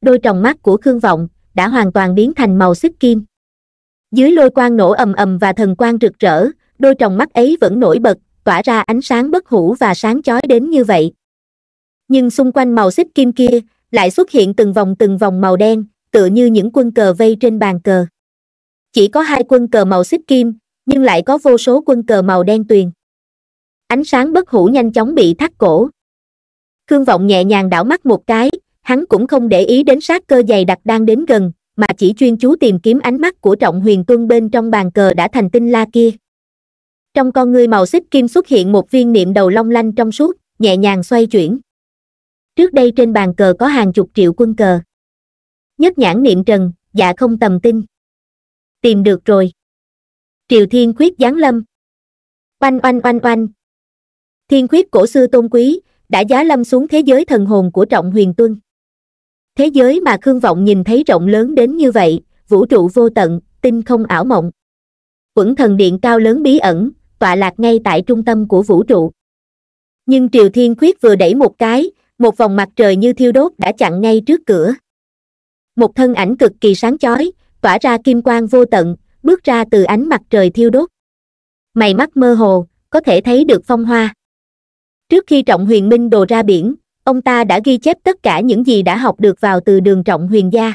Đôi tròng mắt của Khương Vọng đã hoàn toàn biến thành màu xích kim. Dưới lôi quang nổ ầm ầm và thần quang rực rỡ, đôi tròng mắt ấy vẫn nổi bật, tỏa ra ánh sáng bất hủ và sáng chói đến như vậy. Nhưng xung quanh màu xích kim kia lại xuất hiện từng vòng màu đen, tựa như những quân cờ vây trên bàn cờ. Chỉ có hai quân cờ màu xích kim, nhưng lại có vô số quân cờ màu đen tuyền. Ánh sáng bất hủ nhanh chóng bị thắt cổ. Khương Vọng nhẹ nhàng đảo mắt một cái, hắn cũng không để ý đến sát cơ dày đặc đang đến gần, mà chỉ chuyên chú tìm kiếm ánh mắt của Trọng Huyền Tuân bên trong bàn cờ đã thành tinh la kia. Trong con ngươi màu xích kim xuất hiện một viên niệm đầu long lanh trong suốt, nhẹ nhàng xoay chuyển. Trước đây trên bàn cờ có hàng chục triệu quân cờ. Nhất nhãn niệm trần, dạ không tầm tinh. Tìm được rồi. Triều Thiên Khuyết giáng lâm. Oanh oanh oanh oanh. Thiên Khuyết cổ xưa tôn quý đã giá lâm xuống thế giới thần hồn của Trọng Huyền Tuân. Thế giới mà Khương Vọng nhìn thấy rộng lớn đến như vậy, vũ trụ vô tận, tinh không ảo mộng. Quẩn thần điện cao lớn bí ẩn, tọa lạc ngay tại trung tâm của vũ trụ. Nhưng Triều Thiên Khuyết vừa đẩy một cái, một vòng mặt trời như thiêu đốt đã chặn ngay trước cửa. Một thân ảnh cực kỳ sáng chói, tỏa ra kim quang vô tận, bước ra từ ánh mặt trời thiêu đốt. Mày mắt mơ hồ, có thể thấy được phong hoa. Trước khi Trọng Huyền Minh đồ ra biển, ông ta đã ghi chép tất cả những gì đã học được vào từ đường Trọng Huyền gia.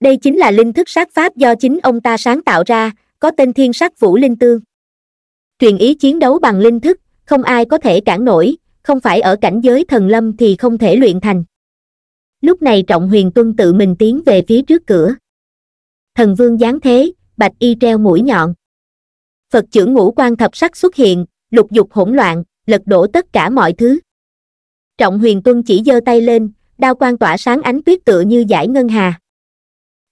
Đây chính là linh thức sát pháp do chính ông ta sáng tạo ra, có tên Thiên Sắc Vũ Linh Tương. Truyền ý chiến đấu bằng linh thức, không ai có thể cản nổi, không phải ở cảnh giới thần lâm thì không thể luyện thành. Lúc này Trọng Huyền Tuân tự mình tiến về phía trước cửa. Thần vương giáng thế, bạch y treo mũi nhọn. Phật chưởng ngũ quan thập sắc xuất hiện, lục dục hỗn loạn, lật đổ tất cả mọi thứ. Trọng Huyền Tuân chỉ giơ tay lên, đao quang tỏa sáng ánh tuyết tựa như dải ngân hà.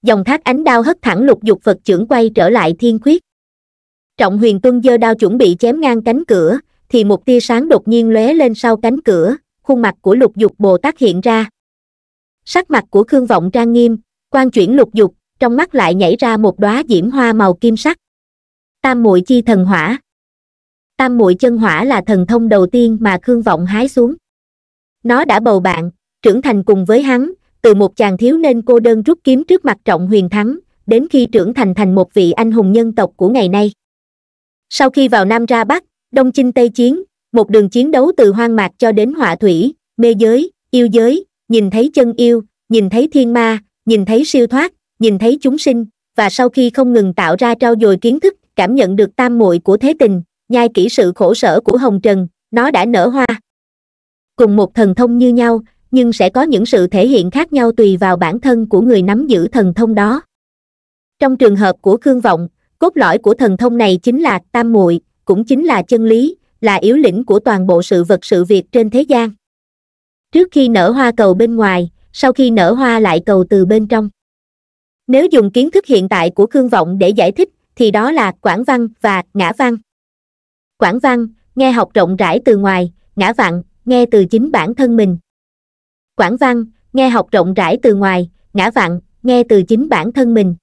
Dòng thác ánh đao hất thẳng lục dục Phật chưởng quay trở lại Thiên Khuyết. Trọng Huyền Tuân giơ đao chuẩn bị chém ngang cánh cửa, thì một tia sáng đột nhiên lóe lên sau cánh cửa, khuôn mặt của lục dục Bồ Tát hiện ra. Sắc mặt của Khương Vọng trang nghiêm, quan chuyển lục dục, trong mắt lại nhảy ra một đóa diễm hoa màu kim sắc. Tam muội chi thần hỏa. Tam muội chân hỏa là thần thông đầu tiên mà Khương Vọng hái xuống. Nó đã bầu bạn, trưởng thành cùng với hắn, từ một chàng thiếu niên cô đơn rút kiếm trước mặt Trọng Huyền Thắng, đến khi trưởng thành thành một vị anh hùng nhân tộc của ngày nay. Sau khi vào Nam ra Bắc, Đông chinh Tây chiến, một đường chiến đấu từ hoang mạc cho đến họa thủy, mê giới, yêu giới, nhìn thấy chân yêu, nhìn thấy thiên ma, nhìn thấy siêu thoát, nhìn thấy chúng sinh, và sau khi không ngừng tạo ra trau dồi kiến thức, cảm nhận được tam muội của thế tình, nhai kỹ sự khổ sở của hồng trần, nó đã nở hoa. Cùng một thần thông như nhau, nhưng sẽ có những sự thể hiện khác nhau tùy vào bản thân của người nắm giữ thần thông đó. Trong trường hợp của Khương Vọng, cốt lõi của thần thông này chính là tam muội, cũng chính là chân lý, là yếu lĩnh của toàn bộ sự vật sự việc trên thế gian. Trước khi nở hoa cầu bên ngoài, sau khi nở hoa lại cầu từ bên trong. Nếu dùng kiến thức hiện tại của Khương Vọng để giải thích, thì đó là quảng văn và ngã văn. Quảng văn, nghe học rộng rãi từ ngoài, ngã vạn, nghe từ chính bản thân mình. Quảng văn, nghe học rộng rãi từ ngoài, ngã vạn, nghe từ chính bản thân mình.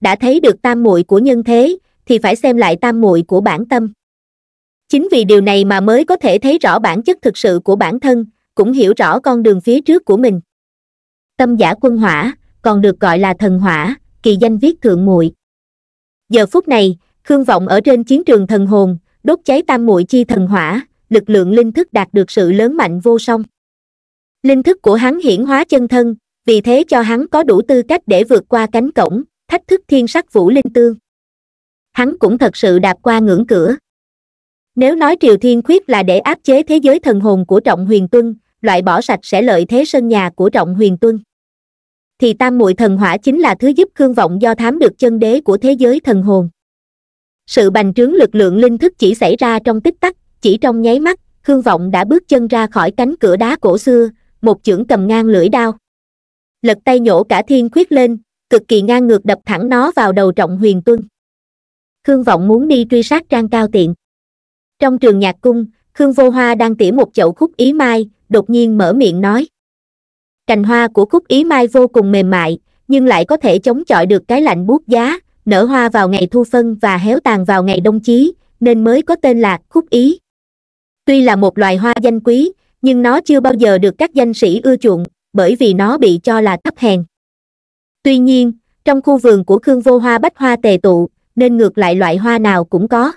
Đã thấy được tam muội của nhân thế, thì phải xem lại tam muội của bản tâm. Chính vì điều này mà mới có thể thấy rõ bản chất thực sự của bản thân, cũng hiểu rõ con đường phía trước của mình. Tâm giả quân hỏa, còn được gọi là thần hỏa, kỳ danh viết thượng muội. Giờ phút này, Khương Vọng ở trên chiến trường thần hồn, đốt cháy tam muội chi thần hỏa, lực lượng linh thức đạt được sự lớn mạnh vô song. Linh thức của hắn hiển hóa chân thân, vì thế cho hắn có đủ tư cách để vượt qua cánh cổng, thách thức Thiên Sắc Vũ Linh Tương. Hắn cũng thật sự đạp qua ngưỡng cửa. Nếu nói Triều Thiên Khuyết là để áp chế thế giới thần hồn của Trọng Huyền Tuân, loại bỏ sạch sẽ lợi thế sân nhà của Trọng Huyền Tuân, thì tam muội thần hỏa chính là thứ giúp Khương Vọng do thám được chân đế của thế giới thần hồn. Sự bành trướng lực lượng linh thức chỉ xảy ra trong tích tắc, chỉ trong nháy mắt, Khương Vọng đã bước chân ra khỏi cánh cửa đá cổ xưa, một chưởng cầm ngang lưỡi đao. Lật tay nhổ cả Thiên Khuyết lên, cực kỳ ngang ngược đập thẳng nó vào đầu Trọng Huyền Tuân. Khương Vọng muốn đi truy sát Trang Cao Tiện. Trong trường nhạc cung, Khương Vô Hoa đang tỉa một chậu cúc ý mai, đột nhiên mở miệng nói. Cành hoa của cúc ý mai vô cùng mềm mại, nhưng lại có thể chống chọi được cái lạnh buốt giá, nở hoa vào ngày thu phân và héo tàn vào ngày đông chí, nên mới có tên là cúc ý. Tuy là một loài hoa danh quý, nhưng nó chưa bao giờ được các danh sĩ ưa chuộng, bởi vì nó bị cho là thấp hèn. Tuy nhiên, trong khu vườn của Khương Vô Hoa bách hoa tề tụ, nên ngược lại loại hoa nào cũng có.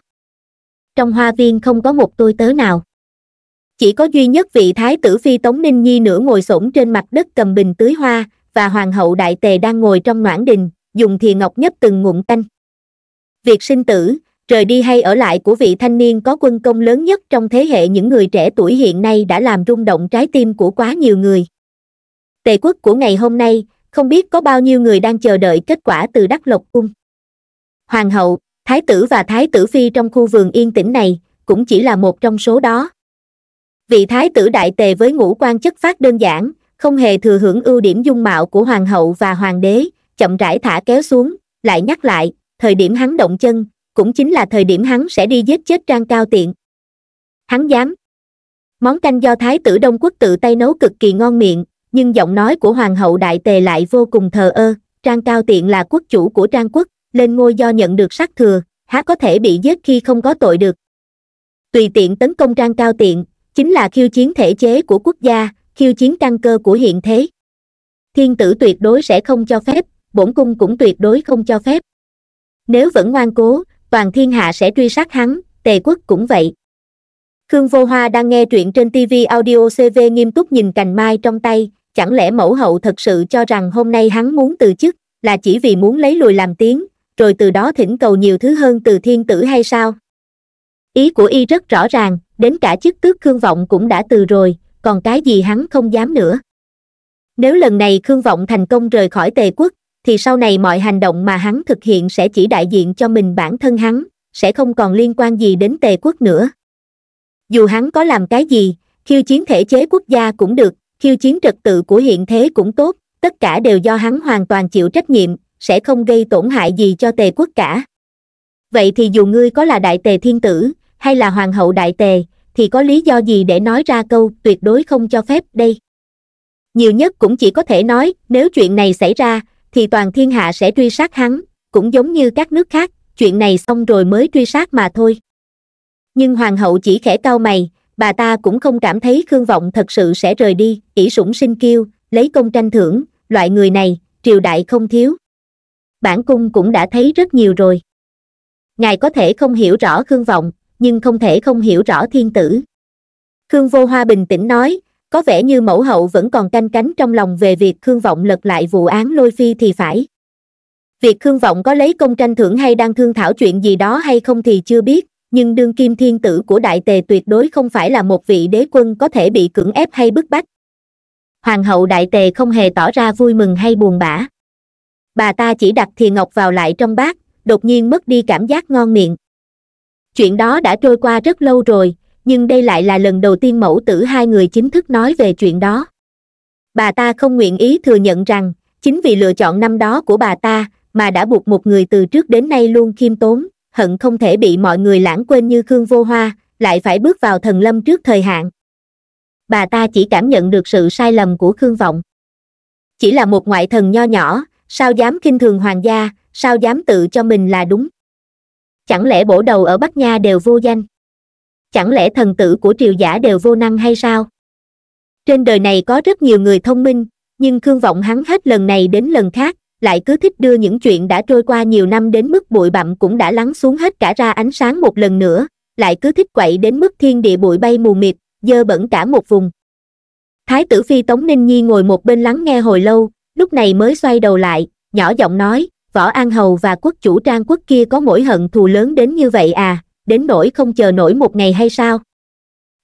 Trong hoa viên không có một tôi tớ nào. Chỉ có duy nhất vị Thái tử Phi Tống Ninh Nhi nửa ngồi xổm trên mặt đất cầm bình tưới hoa, và Hoàng hậu Đại Tề đang ngồi trong noãn đình, dùng thìa ngọc nhấp từng ngụm canh. Việc sinh tử, rời đi hay ở lại của vị thanh niên có quân công lớn nhất trong thế hệ những người trẻ tuổi hiện nay đã làm rung động trái tim của quá nhiều người. Tề quốc của ngày hôm nay, không biết có bao nhiêu người đang chờ đợi kết quả từ Đắc Lộc Cung. Hoàng hậu, Thái tử và Thái tử Phi trong khu vườn yên tĩnh này, cũng chỉ là một trong số đó. Vị Thái tử Đại Tề với ngũ quan chất phác đơn giản, không hề thừa hưởng ưu điểm dung mạo của Hoàng hậu và Hoàng đế, chậm rãi thả kéo xuống, lại nhắc lại, thời điểm hắn động chân, cũng chính là thời điểm hắn sẽ đi giết chết Trang Cao Tiện. Hắn dám. Món canh do Thái tử Đông Quốc tự tay nấu cực kỳ ngon miệng, nhưng giọng nói của Hoàng hậu Đại Tề lại vô cùng thờ ơ, Trang Cao Tiện là quốc chủ của Trang Quốc, lên ngôi do nhận được sắc thừa, há có thể bị giết khi không có tội được. Tùy tiện tấn công Trang Cao Tiện, chính là khiêu chiến thể chế của quốc gia, khiêu chiến căn cơ của hiện thế. Thiên tử tuyệt đối sẽ không cho phép, bổn cung cũng tuyệt đối không cho phép. Nếu vẫn ngoan cố, toàn thiên hạ sẽ truy sát hắn, Tề quốc cũng vậy. Khương Vô Hoa đang nghe truyện trên TV Audio CV nghiêm túc nhìn cành mai trong tay, chẳng lẽ mẫu hậu thật sự cho rằng hôm nay hắn muốn từ chức, là chỉ vì muốn lấy lùi làm tiếng, rồi từ đó thỉnh cầu nhiều thứ hơn từ thiên tử hay sao? Ý của y rất rõ ràng, đến cả chức tước Khương Vọng cũng đã từ rồi, còn cái gì hắn không dám nữa. Nếu lần này Khương Vọng thành công rời khỏi Tề quốc, thì sau này mọi hành động mà hắn thực hiện sẽ chỉ đại diện cho mình bản thân hắn, sẽ không còn liên quan gì đến Tề quốc nữa. Dù hắn có làm cái gì, khiêu chiến thể chế quốc gia cũng được, khiêu chiến trật tự của hiện thế cũng tốt, tất cả đều do hắn hoàn toàn chịu trách nhiệm, sẽ không gây tổn hại gì cho Tề quốc cả. Vậy thì dù ngươi có là Đại Tề thiên tử, hay là Hoàng hậu Đại Tề, thì có lý do gì để nói ra câu tuyệt đối không cho phép đây? Nhiều nhất cũng chỉ có thể nói, nếu chuyện này xảy ra, thì toàn thiên hạ sẽ truy sát hắn, cũng giống như các nước khác, chuyện này xong rồi mới truy sát mà thôi. Nhưng Hoàng hậu chỉ khẽ cau mày, bà ta cũng không cảm thấy Khương Vọng thật sự sẽ rời đi, ỷ sủng sinh kiêu, lấy công tranh thưởng, loại người này, triều đại không thiếu. Bản cung cũng đã thấy rất nhiều rồi. Ngài có thể không hiểu rõ Khương Vọng, nhưng không thể không hiểu rõ thiên tử. Khương Vô Hoa bình tĩnh nói, có vẻ như mẫu hậu vẫn còn canh cánh trong lòng về việc Khương Vọng lật lại vụ án Lôi Phi thì phải. Việc Khương Vọng có lấy công tranh thưởng hay đang thương thảo chuyện gì đó hay không thì chưa biết, nhưng đương kim thiên tử của Đại Tề tuyệt đối không phải là một vị đế quân có thể bị cưỡng ép hay bức bách. Hoàng hậu Đại Tề không hề tỏ ra vui mừng hay buồn bã. Bà ta chỉ đặt thìa ngọc vào lại trong bát, đột nhiên mất đi cảm giác ngon miệng. Chuyện đó đã trôi qua rất lâu rồi, nhưng đây lại là lần đầu tiên mẫu tử hai người chính thức nói về chuyện đó. Bà ta không nguyện ý thừa nhận rằng, chính vì lựa chọn năm đó của bà ta, mà đã buộc một người từ trước đến nay luôn khiêm tốn, hận không thể bị mọi người lãng quên như Khương Vô Hoa, lại phải bước vào thần lâm trước thời hạn. Bà ta chỉ cảm nhận được sự sai lầm của Khương Vọng. Chỉ là một ngoại thần nho nhỏ, sao dám khinh thường hoàng gia, sao dám tự cho mình là đúng. Chẳng lẽ bổ đầu ở Bắc Nha đều vô danh? Chẳng lẽ thần tử của triều giả đều vô năng hay sao? Trên đời này có rất nhiều người thông minh, nhưng Khương Vọng hắn hết lần này đến lần khác, lại cứ thích đưa những chuyện đã trôi qua nhiều năm đến mức bụi bặm cũng đã lắng xuống hết cả ra ánh sáng một lần nữa, lại cứ thích quậy đến mức thiên địa bụi bay mù mịt, dơ bẩn cả một vùng. Thái tử Phi Tống Ninh Nhi ngồi một bên lắng nghe hồi lâu, lúc này mới xoay đầu lại, nhỏ giọng nói, Võ An Hầu và quốc chủ Trang Quốc kia có mỗi hận thù lớn đến như vậy à, đến nỗi không chờ nổi một ngày hay sao?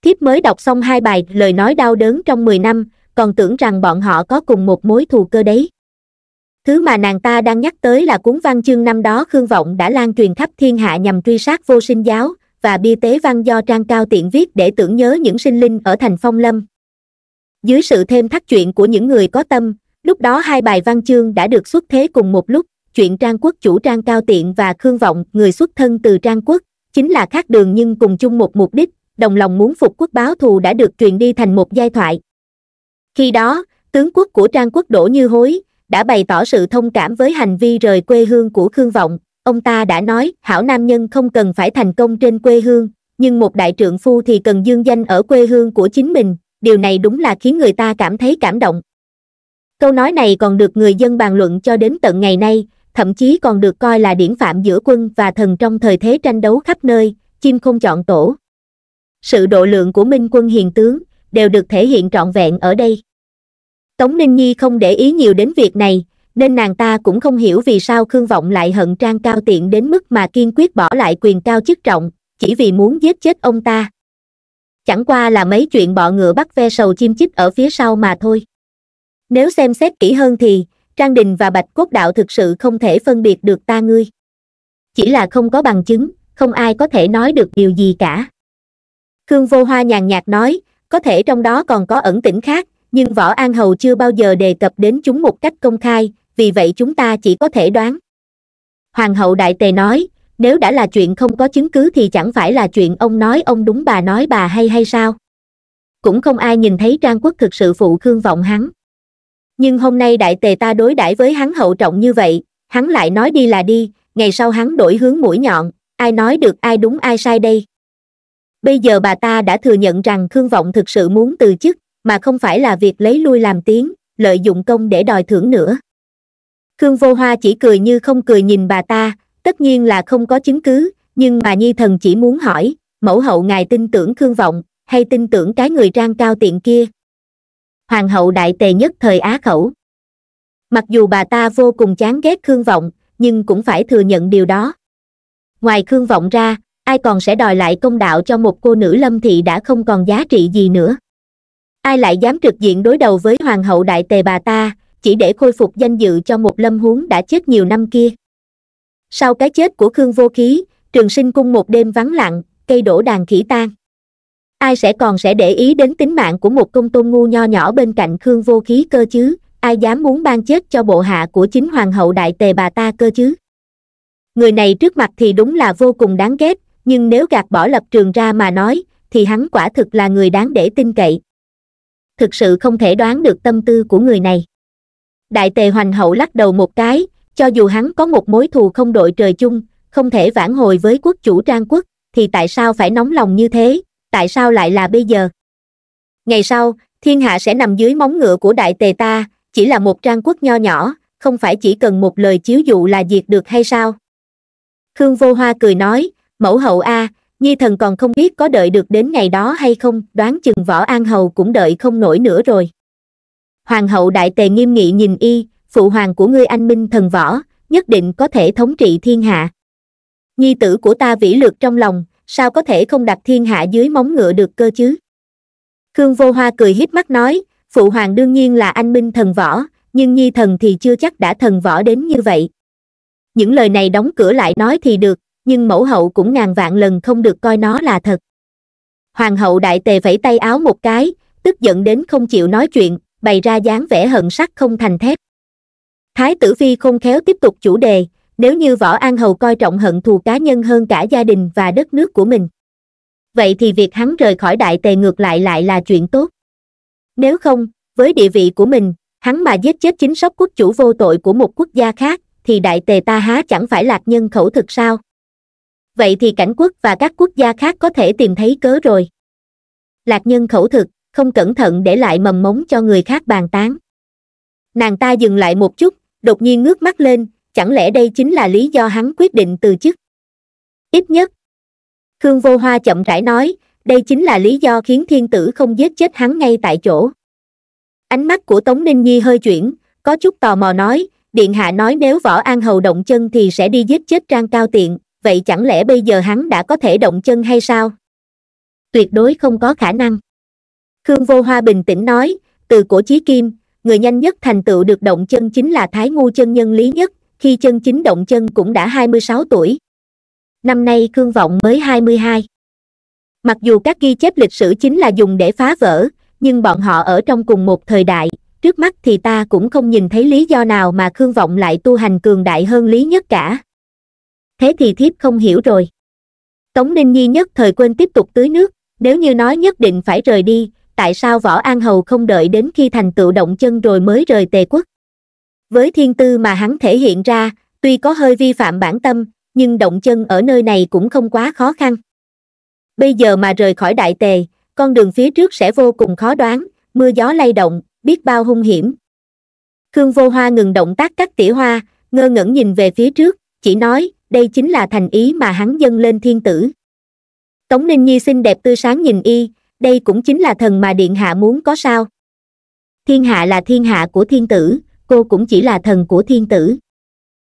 Thiếp mới đọc xong hai bài lời nói đau đớn trong 10 năm, còn tưởng rằng bọn họ có cùng một mối thù cơ đấy. Thứ mà nàng ta đang nhắc tới là cuốn văn chương năm đó Khương Vọng đã lan truyền khắp thiên hạ nhằm truy sát Vô Sinh giáo, và bia tế văn do Trang Cao Tiện viết để tưởng nhớ những sinh linh ở thành Phong Lâm. Dưới sự thêm thắt chuyện của những người có tâm, lúc đó hai bài văn chương đã được xuất thế cùng một lúc. Chuyện Trang Quốc chủ Trang Cao Tiện và Khương Vọng, người xuất thân từ Trang Quốc, chính là khác đường nhưng cùng chung một mục đích, đồng lòng muốn phục quốc báo thù đã được truyền đi thành một giai thoại. Khi đó, tướng quốc của Trang Quốc Đỗ Như Hối đã bày tỏ sự thông cảm với hành vi rời quê hương của Khương Vọng. Ông ta đã nói, hảo nam nhân không cần phải thành công trên quê hương, nhưng một đại trượng phu thì cần dương danh ở quê hương của chính mình, điều này đúng là khiến người ta cảm thấy cảm động. Câu nói này còn được người dân bàn luận cho đến tận ngày nay, thậm chí còn được coi là điển phạm giữa quân và thần trong thời thế tranh đấu khắp nơi, chim không chọn tổ. Sự độ lượng của minh quân hiền tướng đều được thể hiện trọn vẹn ở đây. Tống Ninh Nhi không để ý nhiều đến việc này, nên nàng ta cũng không hiểu vì sao Khương Vọng lại hận Trang Cao Tiện đến mức mà kiên quyết bỏ lại quyền cao chức trọng, chỉ vì muốn giết chết ông ta. Chẳng qua là mấy chuyện bọ ngựa bắt ve sầu chim chích ở phía sau mà thôi. Nếu xem xét kỹ hơn thì, Trang Đình và Bạch Cốt Đạo thực sự không thể phân biệt được ta ngươi. Chỉ là không có bằng chứng, không ai có thể nói được điều gì cả. Khương Vô Hoa nhàn nhạt nói, có thể trong đó còn có ẩn tĩnh khác, nhưng Võ An Hầu chưa bao giờ đề cập đến chúng một cách công khai, vì vậy chúng ta chỉ có thể đoán. Hoàng hậu Đại Tề nói, nếu đã là chuyện không có chứng cứ thì chẳng phải là chuyện ông nói ông đúng bà nói bà hay sao? Cũng không ai nhìn thấy Trang Quốc thực sự phụ Khương Vọng hắn. Nhưng hôm nay Đại Tề ta đối đãi với hắn hậu trọng như vậy, hắn lại nói đi là đi, ngày sau hắn đổi hướng mũi nhọn, ai nói được ai đúng ai sai đây? Bây giờ bà ta đã thừa nhận rằng Khương Vọng thực sự muốn từ chức, mà không phải là việc lấy lui làm tiếng, lợi dụng công để đòi thưởng nữa. Khương Vô Hoa chỉ cười như không cười nhìn bà ta, tất nhiên là không có chứng cứ, nhưng mà Nhi thần chỉ muốn hỏi, mẫu hậu ngài tin tưởng Khương Vọng, hay tin tưởng cái người Trang Cao Tiện kia? Hoàng hậu Đại Tề nhất thời á khẩu. Mặc dù bà ta vô cùng chán ghét Khương Vọng, nhưng cũng phải thừa nhận điều đó. Ngoài Khương Vọng ra, ai còn sẽ đòi lại công đạo cho một cô nữ lâm thị đã không còn giá trị gì nữa? Ai lại dám trực diện đối đầu với Hoàng hậu Đại Tề bà ta, chỉ để khôi phục danh dự cho một Lâm Huống đã chết nhiều năm kia? Sau cái chết của Khương Vô Khí, Trường Sinh cung một đêm vắng lặng, cây đổ đàn khỉ tan. Ai còn sẽ để ý đến tính mạng của một công tôn ngu nho nhỏ bên cạnh Khương Vô Khí cơ chứ? Ai dám muốn ban chết cho bộ hạ của chính Hoàng hậu Đại Tề bà ta cơ chứ? Người này trước mặt thì đúng là vô cùng đáng ghét, nhưng nếu gạt bỏ lập trường ra mà nói, thì hắn quả thực là người đáng để tin cậy. Thực sự không thể đoán được tâm tư của người này. Đại Tề Hoàng hậu lắc đầu một cái, cho dù hắn có một mối thù không đội trời chung, không thể vãn hồi với quốc chủ Trang Quốc, thì tại sao phải nóng lòng như thế, tại sao lại là bây giờ? Ngày sau, thiên hạ sẽ nằm dưới móng ngựa của Đại Tề ta, chỉ là một Trang Quốc nho nhỏ, không phải chỉ cần một lời chiếu dụ là diệt được hay sao? Khương Vô Hoa cười nói, mẫu hậu a, Nhi thần còn không biết có đợi được đến ngày đó hay không, đoán chừng Võ An Hầu cũng đợi không nổi nữa rồi. Hoàng hậu Đại Tề nghiêm nghị nhìn y, phụ hoàng của ngươi anh minh thần võ, nhất định có thể thống trị thiên hạ. Nhi tử của ta vĩ lược trong lòng, sao có thể không đặt thiên hạ dưới móng ngựa được cơ chứ? Khương Vô Hoa cười híp mắt nói, phụ hoàng đương nhiên là anh minh thần võ, nhưng Nhi thần thì chưa chắc đã thần võ đến như vậy. Những lời này đóng cửa lại nói thì được, nhưng mẫu hậu cũng ngàn vạn lần không được coi nó là thật. Hoàng hậu Đại Tề phẩy tay áo một cái, tức giận đến không chịu nói chuyện, bày ra dáng vẻ hận sắt không thành thép. Thái tử Phi không khéo tiếp tục chủ đề, nếu như Võ An Hầu coi trọng hận thù cá nhân hơn cả gia đình và đất nước của mình, vậy thì việc hắn rời khỏi Đại Tề ngược lại là chuyện tốt. Nếu không, với địa vị của mình, hắn mà giết chết chính sóc quốc chủ vô tội của một quốc gia khác, thì Đại Tề ta há chẳng phải lạc nhân khẩu thực sao? Vậy thì Cảnh Quốc và các quốc gia khác có thể tìm thấy cớ rồi. Lạc nhân khẩu thực, không cẩn thận để lại mầm mống cho người khác bàn tán. Nàng ta dừng lại một chút, đột nhiên ngước mắt lên, chẳng lẽ đây chính là lý do hắn quyết định từ chức? Ít nhất, Khương Vô Hoa chậm rãi nói, đây chính là lý do khiến thiên tử không giết chết hắn ngay tại chỗ. Ánh mắt của Tống Ninh Nhi hơi chuyển, có chút tò mò nói, điện hạ nói nếu Võ An Hầu động chân thì sẽ đi giết chết Trang Cao Tiện, vậy chẳng lẽ bây giờ hắn đã có thể động chân hay sao? Tuyệt đối không có khả năng. Khương Vô Hoa bình tĩnh nói, từ cổ chí kim, người nhanh nhất thành tựu được động chân chính là Thái Ngu chân nhân Lý Nhất, khi chân chính động chân cũng đã 26 tuổi. Năm nay Khương Vọng mới 22. Mặc dù các ghi chép lịch sử chính là dùng để phá vỡ, nhưng bọn họ ở trong cùng một thời đại, trước mắt thì ta cũng không nhìn thấy lý do nào mà Khương Vọng lại tu hành cường đại hơn Lý Nhất cả. Thế thì thiếp không hiểu rồi. Tống Ninh Nhi nhất thời quên tiếp tục tưới nước, nếu như nói nhất định phải rời đi, tại sao Võ An Hầu không đợi đến khi thành tựu động chân rồi mới rời Tề Quốc? Với thiên tư mà hắn thể hiện ra, tuy có hơi vi phạm bản tâm, nhưng động chân ở nơi này cũng không quá khó khăn. Bây giờ mà rời khỏi Đại Tề, con đường phía trước sẽ vô cùng khó đoán, mưa gió lay động, biết bao hung hiểm. Khương Vô Hoa ngừng động tác cắt tỉa hoa, ngơ ngẩn nhìn về phía trước, chỉ nói, đây chính là thành ý mà hắn dâng lên thiên tử. Tống Ninh Nhi xinh đẹp tươi sáng nhìn y, đây cũng chính là thần mà điện hạ muốn có sao. Thiên hạ là thiên hạ của thiên tử, cô cũng chỉ là thần của thiên tử.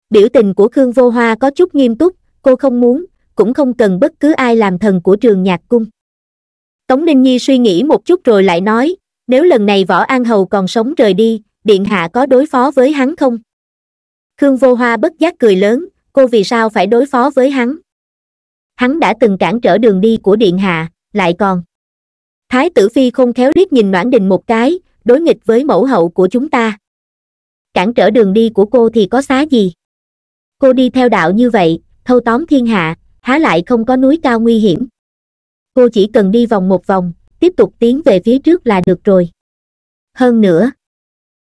Biểu tình của Khương Vô Hoa có chút nghiêm túc, cô không muốn, cũng không cần bất cứ ai làm thần của Trường Nhạc Cung. Tống Ninh Nhi suy nghĩ một chút rồi lại nói, nếu lần này Võ An Hầu còn sống rời đi, điện hạ có đối phó với hắn không? Khương Vô Hoa bất giác cười lớn, cô vì sao phải đối phó với hắn? Hắn đã từng cản trở đường đi của điện hạ, lại còn. Thái tử Phi không khéo liếc nhìn Noãn Đình một cái, đối nghịch với mẫu hậu của chúng ta. Cản trở đường đi của cô thì có xá gì? Cô đi theo đạo như vậy, thâu tóm thiên hạ, há lại không có núi cao nguy hiểm. Cô chỉ cần đi vòng một vòng, tiếp tục tiến về phía trước là được rồi. Hơn nữa,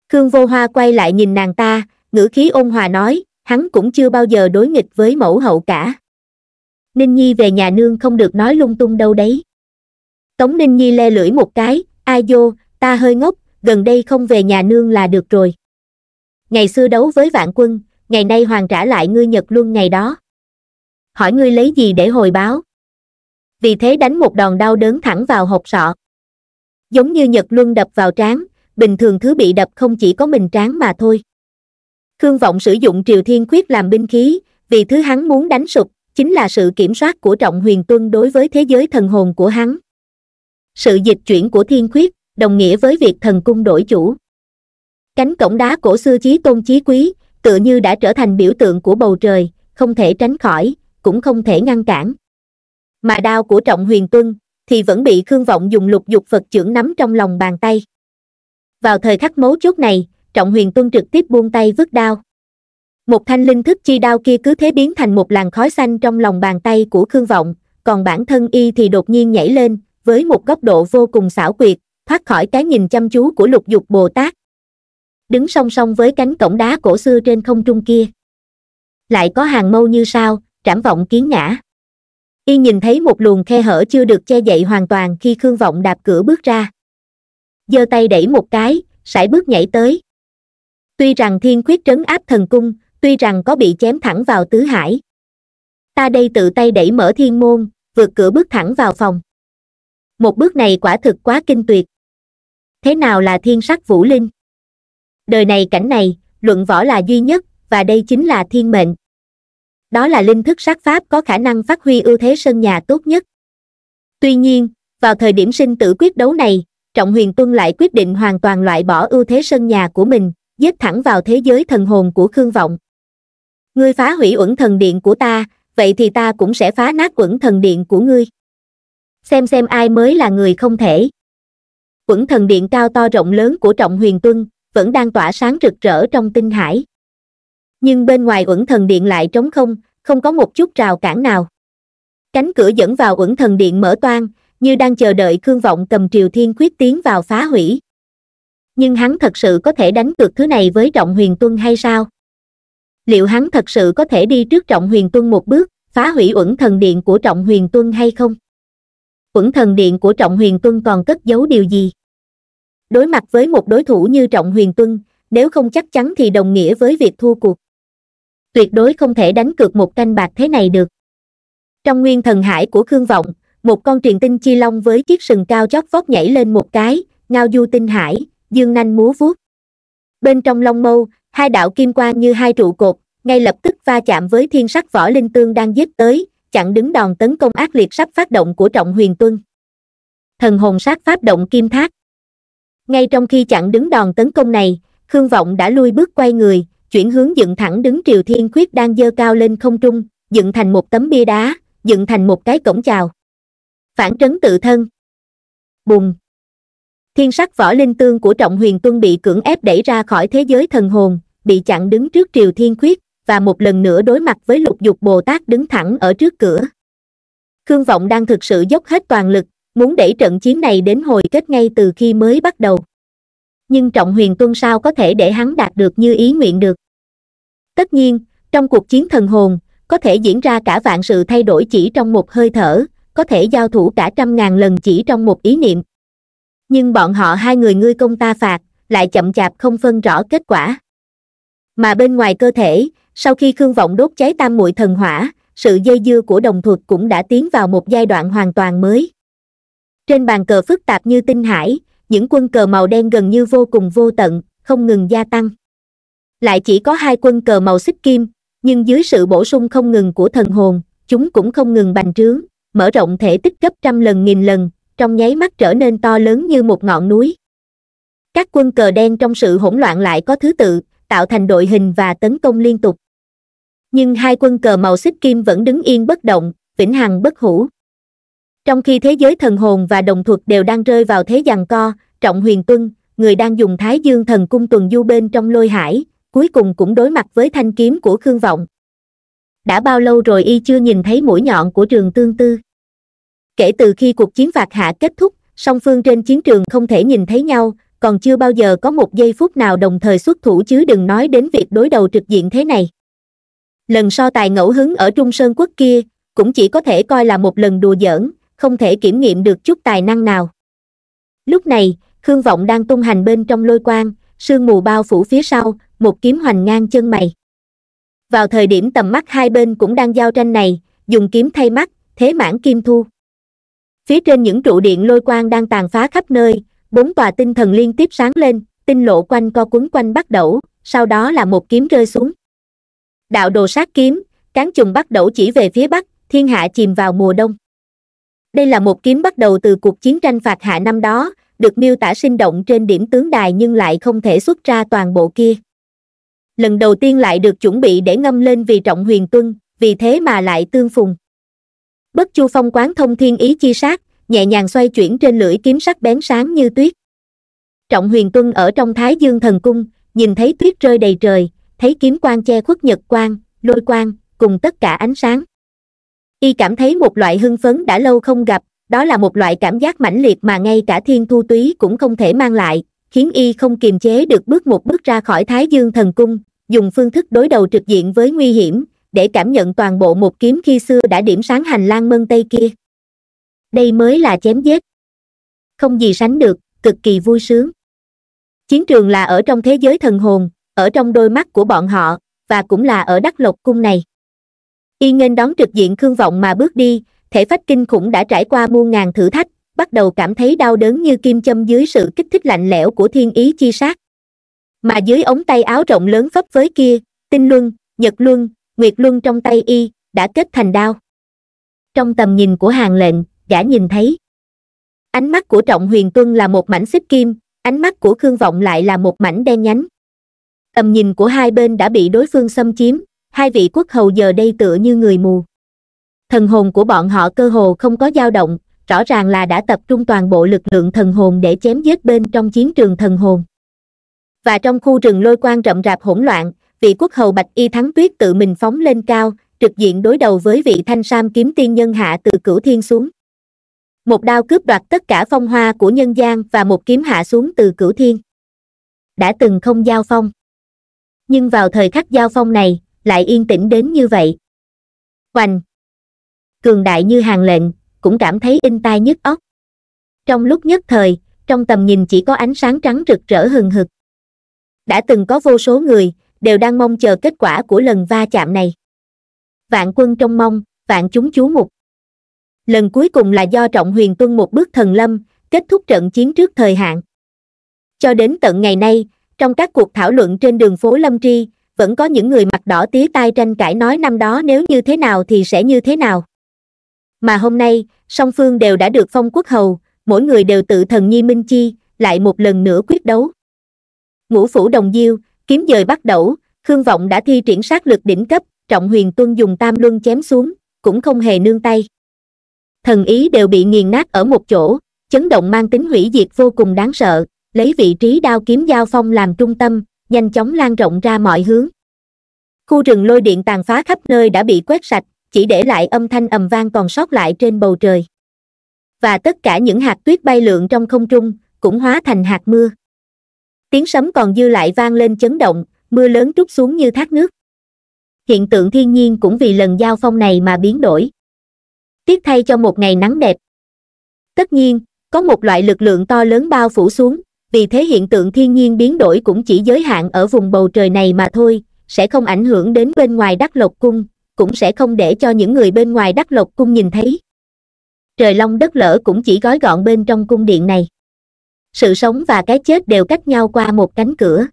Khương Vô Hoa quay lại nhìn nàng ta, ngữ khí ôn hòa nói, hắn cũng chưa bao giờ đối nghịch với mẫu hậu cả. Ninh Nhi về nhà nương không được nói lung tung đâu đấy. Tống Ninh Nhi le lưỡi một cái, ai vô, ta hơi ngốc, gần đây không về nhà nương là được rồi. Ngày xưa đấu với Vạn Quân, ngày nay hoàn trả lại ngươi Nhật Luân ngày đó. Hỏi ngươi lấy gì để hồi báo? Vì thế đánh một đòn đau đớn thẳng vào hộc sọ. Giống như Nhật Luân đập vào trán, bình thường thứ bị đập không chỉ có mình trán mà thôi. Khương Vọng sử dụng Triều Thiên Quyết làm binh khí, vì thứ hắn muốn đánh sụp, chính là sự kiểm soát của Trọng Huyền Tuân đối với thế giới thần hồn của hắn. Sự dịch chuyển của Thiên Quyết, đồng nghĩa với việc thần cung đổi chủ. Cánh cổng đá cổ xưa chí tôn chí quý, tựa như đã trở thành biểu tượng của bầu trời, không thể tránh khỏi, cũng không thể ngăn cản. Mà đao của Trọng Huyền Tuân, thì vẫn bị Khương Vọng dùng Lục Dục Phật Chưởng nắm trong lòng bàn tay. Vào thời khắc mấu chốt này, Trọng Huyền Tuân trực tiếp buông tay vứt đao. Một thanh linh thức chi đao kia cứ thế biến thành một làn khói xanh trong lòng bàn tay của Khương Vọng, còn bản thân y thì đột nhiên nhảy lên, với một góc độ vô cùng xảo quyệt, thoát khỏi cái nhìn chăm chú của Lục Dục Bồ Tát. Đứng song song với cánh cổng đá cổ xưa trên không trung kia. Lại có hàng mâu như sao, trảm vọng kiến ngã. Y nhìn thấy một luồng khe hở chưa được che đậy hoàn toàn khi Khương Vọng đạp cửa bước ra. Giơ tay đẩy một cái, sải bước nhảy tới. Tuy rằng Thiên Quyết trấn áp thần cung, tuy rằng có bị chém thẳng vào tứ hải. Ta đây tự tay đẩy mở thiên môn, vượt cửa bước thẳng vào phòng. Một bước này quả thực quá kinh tuyệt. Thế nào là thiên sắc vũ linh? Đời này cảnh này, luận võ là duy nhất, và đây chính là thiên mệnh. Đó là linh thức sát pháp có khả năng phát huy ưu thế sân nhà tốt nhất. Tuy nhiên, vào thời điểm sinh tử quyết đấu này, Trọng Huyền Tuân lại quyết định hoàn toàn loại bỏ ưu thế sân nhà của mình, giết thẳng vào thế giới thần hồn của Khương Vọng. Ngươi phá hủy Uẩn Thần Điện của ta, vậy thì ta cũng sẽ phá nát Uẩn Thần Điện của ngươi. Xem ai mới là người không thể. Uẩn Thần Điện cao to rộng lớn của Trọng Huyền Tuân vẫn đang tỏa sáng rực rỡ trong tinh hải. Nhưng bên ngoài Uẩn Thần Điện lại trống không, không có một chút rào cản nào. Cánh cửa dẫn vào Uẩn Thần Điện mở toang, như đang chờ đợi Khương Vọng cầm Triều Thiên Quyết tiến vào phá hủy. Nhưng hắn thật sự có thể đánh cược thứ này với Trọng Huyền Tuân hay sao? Liệu hắn thật sự có thể đi trước Trọng Huyền Tuân một bước, phá hủy Uẩn Thần Điện của Trọng Huyền Tuân hay không? Uẩn Thần Điện của Trọng Huyền Tuân còn cất giấu điều gì? Đối mặt với một đối thủ như Trọng Huyền Tuân, nếu không chắc chắn thì đồng nghĩa với việc thua cuộc. Tuyệt đối không thể đánh cược một canh bạc thế này được. Trong nguyên thần hải của Khương Vọng, một con truyền tinh chi long với chiếc sừng cao chót vót nhảy lên một cái, ngao du tinh hải, dương nanh múa vuốt. Bên trong long mâu, hai đạo kim quang như hai trụ cột, ngay lập tức va chạm với thiên sắc võ linh tương đang giết tới, chặn đứng đòn tấn công ác liệt sắp phát động của Trọng Huyền Tuân. Thần hồn sát pháp động kim thác. Ngay trong khi chặn đứng đòn tấn công này, Khương Vọng đã lui bước quay người, chuyển hướng dựng thẳng đứng Triều Thiên Quyết đang dơ cao lên không trung, dựng thành một tấm bia đá, dựng thành một cái cổng chào. Phản trấn tự thân. Bùng. Thiên sắc võ linh tương của Trọng Huyền Tuân bị cưỡng ép đẩy ra khỏi thế giới thần hồn, bị chặn đứng trước Triều Thiên Quyết, và một lần nữa đối mặt với Lục Dục Bồ Tát đứng thẳng ở trước cửa. Khương Vọng đang thực sự dốc hết toàn lực, muốn đẩy trận chiến này đến hồi kết ngay từ khi mới bắt đầu. Nhưng Trọng Huyền Tuân sao có thể để hắn đạt được như ý nguyện được? Tất nhiên, trong cuộc chiến thần hồn, có thể diễn ra cả vạn sự thay đổi chỉ trong một hơi thở, có thể giao thủ cả 100.000 lần chỉ trong một ý niệm. Nhưng bọn họ hai người ngươi công ta phạt, lại chậm chạp không phân rõ kết quả. Mà bên ngoài cơ thể, sau khi Khương Vọng đốt cháy tam muội thần hỏa, sự dây dưa của đồng thuật cũng đã tiến vào một giai đoạn hoàn toàn mới. Trên bàn cờ phức tạp như tinh hải, những quân cờ màu đen gần như vô cùng vô tận, không ngừng gia tăng. Lại chỉ có 2 quân cờ màu xích kim, nhưng dưới sự bổ sung không ngừng của thần hồn, chúng cũng không ngừng bành trướng, mở rộng thể tích gấp trăm lần nghìn lần, trong nháy mắt trở nên to lớn như một ngọn núi. Các quân cờ đen trong sự hỗn loạn lại có thứ tự, tạo thành đội hình và tấn công liên tục. Nhưng 2 quân cờ màu xích kim vẫn đứng yên bất động, vĩnh hằng bất hủ. Trong khi thế giới thần hồn và đồng thuật đều đang rơi vào thế giằng co, Trọng Huyền Tuân, người đang dùng Thái Dương Thần Cung tuần du bên trong lôi hải, cuối cùng cũng đối mặt với thanh kiếm của Khương Vọng. Đã bao lâu rồi y chưa nhìn thấy mũi nhọn của trường tương tư. Kể từ khi cuộc chiến phạt hạ kết thúc, song phương trên chiến trường không thể nhìn thấy nhau, còn chưa bao giờ có một giây phút nào đồng thời xuất thủ, chứ đừng nói đến việc đối đầu trực diện thế này. Lần so tài ngẫu hứng ở Trung Sơn Quốc kia, cũng chỉ có thể coi là một lần đùa giỡn, không thể kiểm nghiệm được chút tài năng nào. Lúc này, Khương Vọng đang tung hành bên trong lôi quang, sương mù bao phủ phía sau, một kiếm hoành ngang chân mày. Vào thời điểm tầm mắt hai bên cũng đang giao tranh này, dùng kiếm thay mắt, thế mãn kim thu. Phía trên những trụ điện lôi quang đang tàn phá khắp nơi, 4 tòa tinh thần liên tiếp sáng lên, tinh lộ quanh co quấn quanh bắt đẩu, sau đó là một kiếm rơi xuống. Đạo đồ sát kiếm, cán chùm bắt đẩu chỉ về phía bắc, thiên hạ chìm vào mùa đông. Đây là một kiếm bắt đầu từ cuộc chiến tranh phạt hạ năm đó, được miêu tả sinh động trên điểm tướng đài nhưng lại không thể xuất ra toàn bộ kia. Lần đầu tiên lại được chuẩn bị để ngâm lên vì Trọng Huyền Tuân, vì thế mà lại tương phùng. Bất Chu Phong Quán Thông Thiên Ý Chi Sát, nhẹ nhàng xoay chuyển trên lưỡi kiếm sắc bén sáng như tuyết. Trọng Huyền Tuân ở trong Thái Dương Thần Cung, nhìn thấy tuyết rơi đầy trời, thấy kiếm quang che khuất nhật quang, lôi quang, cùng tất cả ánh sáng. Y cảm thấy một loại hưng phấn đã lâu không gặp, đó là một loại cảm giác mãnh liệt mà ngay cả Thiên Thu Túy cũng không thể mang lại, khiến y không kiềm chế được bước một bước ra khỏi Thái Dương Thần Cung, dùng phương thức đối đầu trực diện với nguy hiểm, để cảm nhận toàn bộ một kiếm khi xưa đã điểm sáng hành lang Mân Tây kia. Đây mới là chém giết. Không gì sánh được, cực kỳ vui sướng. Chiến trường là ở trong thế giới thần hồn, ở trong đôi mắt của bọn họ, và cũng là ở Đắc Lộc Cung này. Y nghênh đón trực diện Khương Vọng mà bước đi, thể phách kinh khủng đã trải qua muôn ngàn thử thách, bắt đầu cảm thấy đau đớn như kim châm dưới sự kích thích lạnh lẽo của Thiên Ý Chi Sát. Mà dưới ống tay áo rộng lớn phấp phới kia, Tinh Luân, Nhật Luân, Nguyệt Luân trong tay y, đã kết thành đao. Trong tầm nhìn của Hàn Lệnh, gã nhìn thấy. Ánh mắt của Trọng Huyền Tuân là một mảnh xích kim, ánh mắt của Khương Vọng lại là một mảnh đen nhánh. Tầm nhìn của hai bên đã bị đối phương xâm chiếm. Hai vị quốc hầu giờ đây tựa như người mù. Thần hồn của bọn họ cơ hồ không có dao động, rõ ràng là đã tập trung toàn bộ lực lượng thần hồn để chém giết bên trong chiến trường thần hồn. Và trong khu rừng lôi quang rậm rạp hỗn loạn, vị quốc hầu Bạch Y Thắng Tuyết tự mình phóng lên cao, trực diện đối đầu với vị Thanh Sam Kiếm Tiên nhân hạ từ cửu thiên xuống. Một đao cướp đoạt tất cả phong hoa của nhân gian và một kiếm hạ xuống từ cửu thiên. Đã từng không giao phong. Nhưng vào thời khắc giao phong này, lại yên tĩnh đến như vậy. Hoành cường đại như Hàn Lệnh cũng cảm thấy in tai nhức óc. Trong lúc nhất thời, trong tầm nhìn chỉ có ánh sáng trắng rực rỡ hừng hực. Đã từng có vô số người đều đang mong chờ kết quả của lần va chạm này. Vạn quân trông mong, vạn chúng chú mục. Lần cuối cùng là do Trọng Huyền Tuân một bước thần lâm, kết thúc trận chiến trước thời hạn. Cho đến tận ngày nay, trong các cuộc thảo luận trên đường phố Lâm Tri, vẫn có những người mặt đỏ tía tai tranh cãi nói năm đó nếu như thế nào thì sẽ như thế nào. Mà hôm nay, song phương đều đã được phong quốc hầu, mỗi người đều tự thần nhi minh chi, lại một lần nữa quyết đấu. Ngũ phủ đồng diêu, kiếm dời bắt đẩu, Khương Vọng đã thi triển sát lực đỉnh cấp, Trọng Huyền Tuân dùng tam luân chém xuống, cũng không hề nương tay. Thần ý đều bị nghiền nát ở một chỗ, chấn động mang tính hủy diệt vô cùng đáng sợ, lấy vị trí đao kiếm giao phong làm trung tâm, nhanh chóng lan rộng ra mọi hướng. Khu rừng lôi điện tàn phá khắp nơi đã bị quét sạch, chỉ để lại âm thanh ầm vang còn sót lại trên bầu trời. Và tất cả những hạt tuyết bay lượn trong không trung, cũng hóa thành hạt mưa. Tiếng sấm còn dư lại vang lên chấn động, mưa lớn trút xuống như thác nước. Hiện tượng thiên nhiên cũng vì lần giao phong này mà biến đổi. tiếc thay cho một ngày nắng đẹp. Tất nhiên, có một loại lực lượng to lớn bao phủ xuống, vì thế hiện tượng thiên nhiên biến đổi cũng chỉ giới hạn ở vùng bầu trời này mà thôi, sẽ không ảnh hưởng đến bên ngoài Đắc Lộc Cung, cũng sẽ không để cho những người bên ngoài Đắc Lộc Cung nhìn thấy. Trời long đất lở cũng chỉ gói gọn bên trong cung điện này. Sự sống và cái chết đều cách nhau qua một cánh cửa.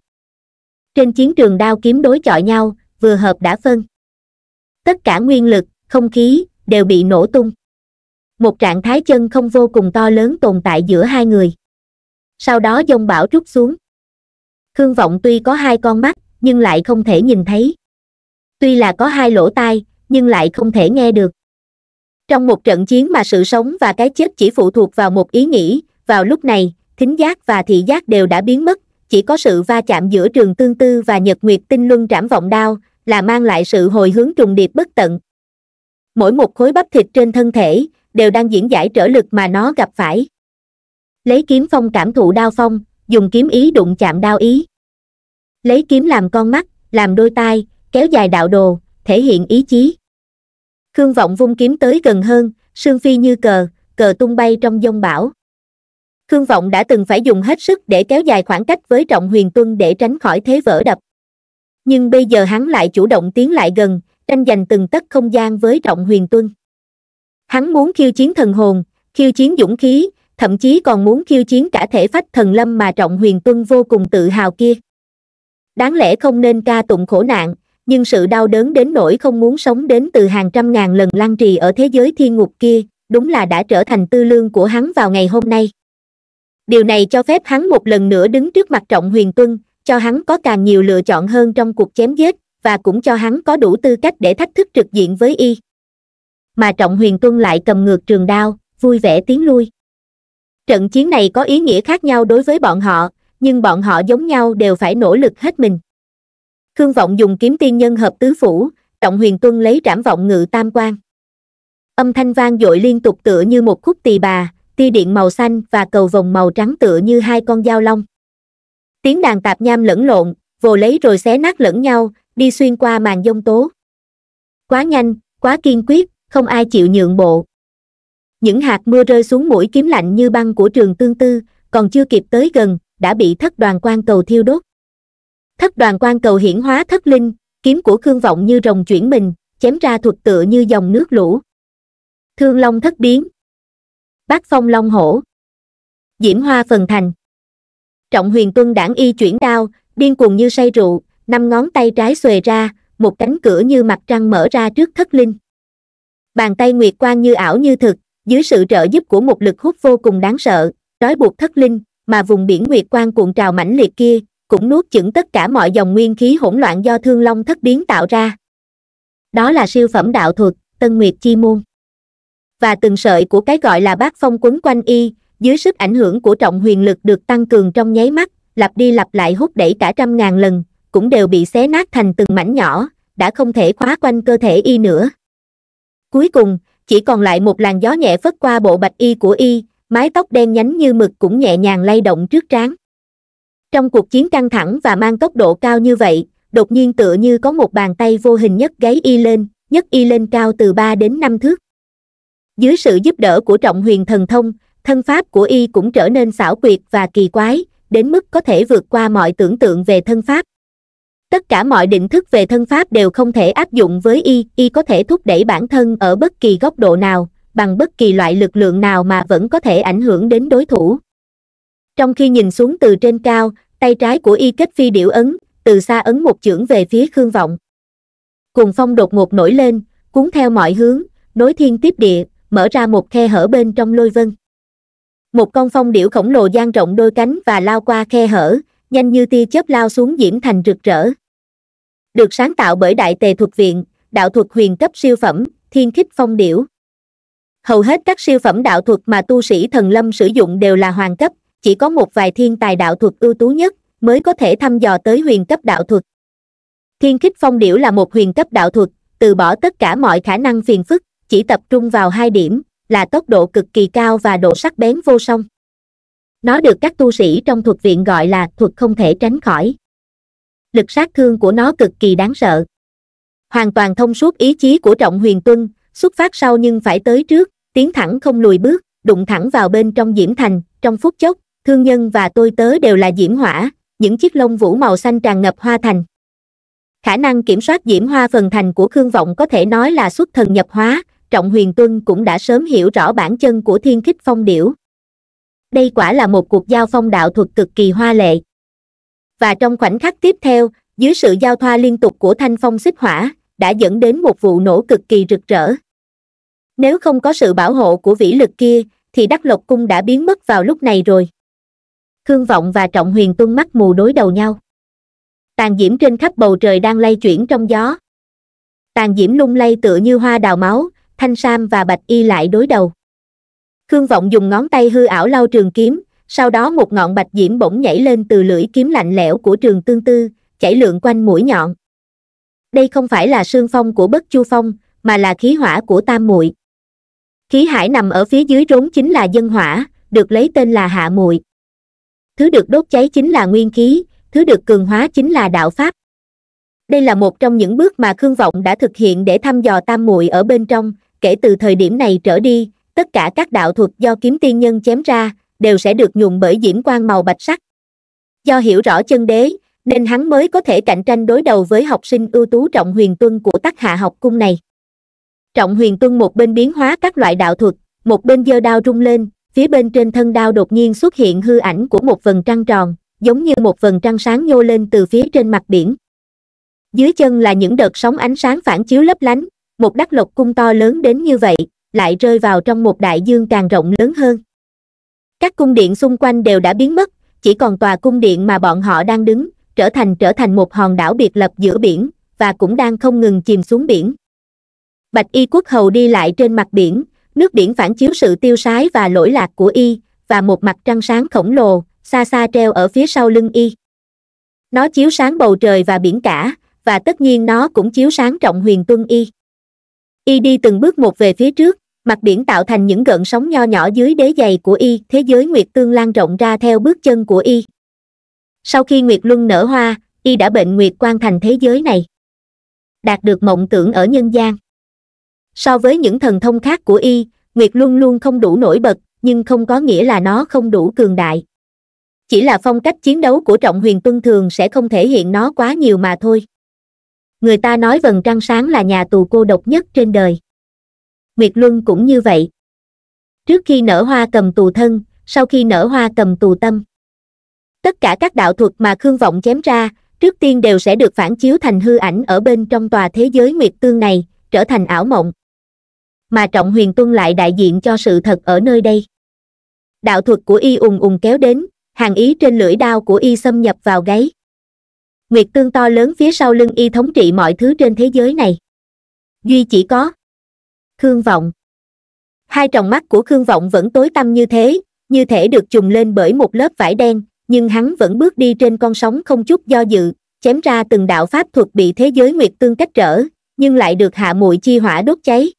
Trên chiến trường đao kiếm đối chọi nhau, vừa hợp đã phân. Tất cả nguyên lực, không khí, đều bị nổ tung. Một trạng thái chân không vô cùng to lớn tồn tại giữa hai người. Sau đó dông bão trút xuống. Khương Vọng tuy có hai con mắt, nhưng lại không thể nhìn thấy. Tuy là có hai lỗ tai, nhưng lại không thể nghe được. Trong một trận chiến mà sự sống và cái chết chỉ phụ thuộc vào một ý nghĩ, vào lúc này, thính giác và thị giác đều đã biến mất. Chỉ có sự va chạm giữa Trường Tương Tư và Nhật Nguyệt Tinh Luân Trảm Vọng Đao là mang lại sự hồi hướng trùng điệp bất tận. Mỗi một khối bắp thịt trên thân thể đều đang diễn giải trở lực mà nó gặp phải. Lấy kiếm phong cảm thụ đao phong, dùng kiếm ý đụng chạm đao ý. Lấy kiếm làm con mắt, làm đôi tai, kéo dài đạo đồ, thể hiện ý chí. Khương Vọng vung kiếm tới gần hơn, sương phi như cờ, cờ tung bay trong giông bão. Khương Vọng đã từng phải dùng hết sức để kéo dài khoảng cách với Trọng Huyền Tuân để tránh khỏi thế vỡ đập. Nhưng bây giờ hắn lại chủ động tiến lại gần, tranh giành từng tấc không gian với Trọng Huyền Tuân. Hắn muốn khiêu chiến thần hồn, khiêu chiến dũng khí, thậm chí còn muốn khiêu chiến cả thể phách thần lâm mà Trọng Huyền Tuân vô cùng tự hào kia. Đáng lẽ không nên ca tụng khổ nạn, nhưng sự đau đớn đến nỗi không muốn sống đến từ hàng trăm ngàn lần lan trì ở thế giới thiên ngục kia, đúng là đã trở thành tư lương của hắn vào ngày hôm nay. Điều này cho phép hắn một lần nữa đứng trước mặt Trọng Huyền Tuân, cho hắn có càng nhiều lựa chọn hơn trong cuộc chém giết, và cũng cho hắn có đủ tư cách để thách thức trực diện với y. Mà Trọng Huyền Tuân lại cầm ngược trường đao, vui vẻ tiến lui. Trận chiến này có ý nghĩa khác nhau đối với bọn họ, nhưng bọn họ giống nhau đều phải nỗ lực hết mình. Khương Vọng dùng kiếm tiên nhân hợp tứ phủ, Trọng Huyền Tuân lấy trảm vọng ngự tam quan. Âm thanh vang dội liên tục tựa như một khúc tỳ bà. Tia điện màu xanh và cầu vồng màu trắng tựa như hai con dao long. Tiếng đàn tạp nham lẫn lộn, vồ lấy rồi xé nát lẫn nhau, đi xuyên qua màn giông tố. Quá nhanh, quá kiên quyết, không ai chịu nhượng bộ. Những hạt mưa rơi xuống mũi kiếm lạnh như băng của Trường Tương Tư, còn chưa kịp tới gần, đã bị thất đoàn quan cầu thiêu đốt. Thất đoàn quan cầu hiển hóa thất linh, kiếm của Khương Vọng như rồng chuyển mình, chém ra thuật tựa như dòng nước lũ. Thương long thất biến. Bát phong long hổ. Diễm hoa phần thành. Trọng Huyền Tuân đảng y chuyển đao, điên cuồng như say rượu, 5 ngón tay trái xuề ra, một cánh cửa như mặt trăng mở ra trước thất linh. Bàn tay nguyệt quang như ảo như thực, dưới sự trợ giúp của một lực hút vô cùng đáng sợ, trói buộc thất linh, mà vùng biển nguyệt quang cuộn trào mãnh liệt kia, cũng nuốt chửng tất cả mọi dòng nguyên khí hỗn loạn do thương long thất biến tạo ra. Đó là siêu phẩm đạo thuật, Tân Nguyệt Chi Môn. Và từng sợi của cái gọi là bát phong quấn quanh y, dưới sức ảnh hưởng của trọng huyền lực được tăng cường trong nháy mắt, lặp đi lặp lại hút đẩy cả trăm ngàn lần, cũng đều bị xé nát thành từng mảnh nhỏ, đã không thể khóa quanh cơ thể y nữa. Cuối cùng, chỉ còn lại một làn gió nhẹ phất qua bộ bạch y của y, mái tóc đen nhánh như mực cũng nhẹ nhàng lay động trước trán. Trong cuộc chiến căng thẳng và mang tốc độ cao như vậy, đột nhiên tựa như có một bàn tay vô hình nhấc y lên cao từ 3 đến 5 thước. Dưới sự giúp đỡ của trọng huyền thần thông, thân pháp của y cũng trở nên xảo quyệt và kỳ quái, đến mức có thể vượt qua mọi tưởng tượng về thân pháp. Tất cả mọi định thức về thân pháp đều không thể áp dụng với y có thể thúc đẩy bản thân ở bất kỳ góc độ nào, bằng bất kỳ loại lực lượng nào mà vẫn có thể ảnh hưởng đến đối thủ. Trong khi nhìn xuống từ trên cao, tay trái của y kết phi điểu ấn, từ xa ấn một chưởng về phía Khương Vọng. Cuồng phong đột ngột nổi lên, cuốn theo mọi hướng, nối thiên tiếp địa, mở ra một khe hở bên trong lôi vân. Một con phong điểu khổng lồ dang rộng đôi cánh và lao qua khe hở, nhanh như tia chớp lao xuống Diễm Thành rực rỡ. Được sáng tạo bởi Đại Tề Thuật Viện, đạo thuật huyền cấp siêu phẩm, Thiên Khích Phong Điểu. Hầu hết các siêu phẩm đạo thuật mà tu sĩ thần lâm sử dụng đều là hoàng cấp, chỉ có một vài thiên tài đạo thuật ưu tú nhất mới có thể thăm dò tới huyền cấp đạo thuật. Thiên Khích Phong Điểu là một huyền cấp đạo thuật, từ bỏ tất cả mọi khả năng phiền phức, chỉ tập trung vào hai điểm, là tốc độ cực kỳ cao và độ sắc bén vô song. Nó được các tu sĩ trong thuật viện gọi là thuật không thể tránh khỏi. Lực sát thương của nó cực kỳ đáng sợ. Hoàn toàn thông suốt ý chí của Trọng Huyền Tuân, xuất phát sau nhưng phải tới trước, tiến thẳng không lùi bước, đụng thẳng vào bên trong diễm thành. Trong phút chốc, thương nhân và tôi tớ đều là diễm hỏa, những chiếc lông vũ màu xanh tràn ngập hoa thành. Khả năng kiểm soát diễm hoa phần thành của Khương Vọng có thể nói là xuất thần nhập hóa. Trọng Huyền Tuân cũng đã sớm hiểu rõ bản chân của Thiên Khích Phong Điểu. Đây quả là một cuộc giao phong đạo thuật cực kỳ hoa lệ. Và trong khoảnh khắc tiếp theo, dưới sự giao thoa liên tục của thanh phong xích hỏa, đã dẫn đến một vụ nổ cực kỳ rực rỡ. Nếu không có sự bảo hộ của vĩ lực kia, thì Đắc Lộc Cung đã biến mất vào lúc này rồi. Khương Vọng và Trọng Huyền Tuân mắt mù đối đầu nhau. Tàn diễm trên khắp bầu trời đang lay chuyển trong gió. Tàn diễm lung lay tựa như hoa đào máu. Thanh Sam và Bạch Y lại đối đầu. Khương Vọng dùng ngón tay hư ảo lau trường kiếm, sau đó một ngọn bạch diễm bỗng nhảy lên từ lưỡi kiếm lạnh lẽo của Trường Tương Tư, chảy lượn quanh mũi nhọn. Đây không phải là sương phong của Bất Chu Phong, mà là khí hỏa của Tam Muội. Khí hải nằm ở phía dưới rốn chính là dân hỏa, được lấy tên là Hạ Muội. Thứ được đốt cháy chính là nguyên khí, thứ được cường hóa chính là đạo pháp. Đây là một trong những bước mà Khương Vọng đã thực hiện để thăm dò Tam Muội ở bên trong. Kể từ thời điểm này trở đi, tất cả các đạo thuật do kiếm tiên nhân chém ra, đều sẽ được nhuộm bởi diễm quang màu bạch sắc. Do hiểu rõ chân đế, nên hắn mới có thể cạnh tranh đối đầu với học sinh ưu tú Trọng Huyền Tuân của Tắc Hạ Học Cung này. Trọng Huyền Tuân một bên biến hóa các loại đạo thuật, một bên giơ đao rung lên, phía bên trên thân đao đột nhiên xuất hiện hư ảnh của một vầng trăng tròn, giống như một vầng trăng sáng nhô lên từ phía trên mặt biển. Dưới chân là những đợt sóng ánh sáng phản chiếu lấp lánh. Một Đắc Lộc Cung to lớn đến như vậy, lại rơi vào trong một đại dương càng rộng lớn hơn. Các cung điện xung quanh đều đã biến mất, chỉ còn tòa cung điện mà bọn họ đang đứng, trở thành một hòn đảo biệt lập giữa biển, và cũng đang không ngừng chìm xuống biển. Bạch Y Quốc Hầu đi lại trên mặt biển, nước biển phản chiếu sự tiêu sái và lỗi lạc của Y, và một mặt trăng sáng khổng lồ, xa xa treo ở phía sau lưng Y. Nó chiếu sáng bầu trời và biển cả, và tất nhiên nó cũng chiếu sáng Trọng Huyền Tuân Y. Y đi từng bước một về phía trước, mặt biển tạo thành những gợn sóng nho nhỏ dưới đế giày của Y, thế giới Nguyệt Tương lan rộng ra theo bước chân của Y. Sau khi Nguyệt Luân nở hoa, Y đã bệnh Nguyệt Quang thành thế giới này. Đạt được mộng tưởng ở nhân gian. So với những thần thông khác của Y, Nguyệt Luân luôn không đủ nổi bật, nhưng không có nghĩa là nó không đủ cường đại. Chỉ là phong cách chiến đấu của Trọng Huyền Tuân thường sẽ không thể hiện nó quá nhiều mà thôi. Người ta nói vầng trăng sáng là nhà tù cô độc nhất trên đời. Nguyệt Luân cũng như vậy. Trước khi nở hoa cầm tù thân, sau khi nở hoa cầm tù tâm. Tất cả các đạo thuật mà Khương Vọng chém ra, trước tiên đều sẽ được phản chiếu thành hư ảnh ở bên trong tòa thế giới Nguyệt Tương này, trở thành ảo mộng. Mà Trọng Huyền Tuân lại đại diện cho sự thật ở nơi đây. Đạo thuật của Y ùng ùng kéo đến, hàn ý trên lưỡi đao của Y xâm nhập vào gáy. Nguyệt Tương to lớn phía sau lưng Y thống trị mọi thứ trên thế giới này. Duy chỉ có Khương Vọng. Hai tròng mắt của Khương Vọng vẫn tối tăm như thể được trùm lên bởi một lớp vải đen, nhưng hắn vẫn bước đi trên con sóng không chút do dự, chém ra từng đạo pháp thuật bị thế giới Nguyệt Tương cách trở, nhưng lại được Hạ Muội chi hỏa đốt cháy.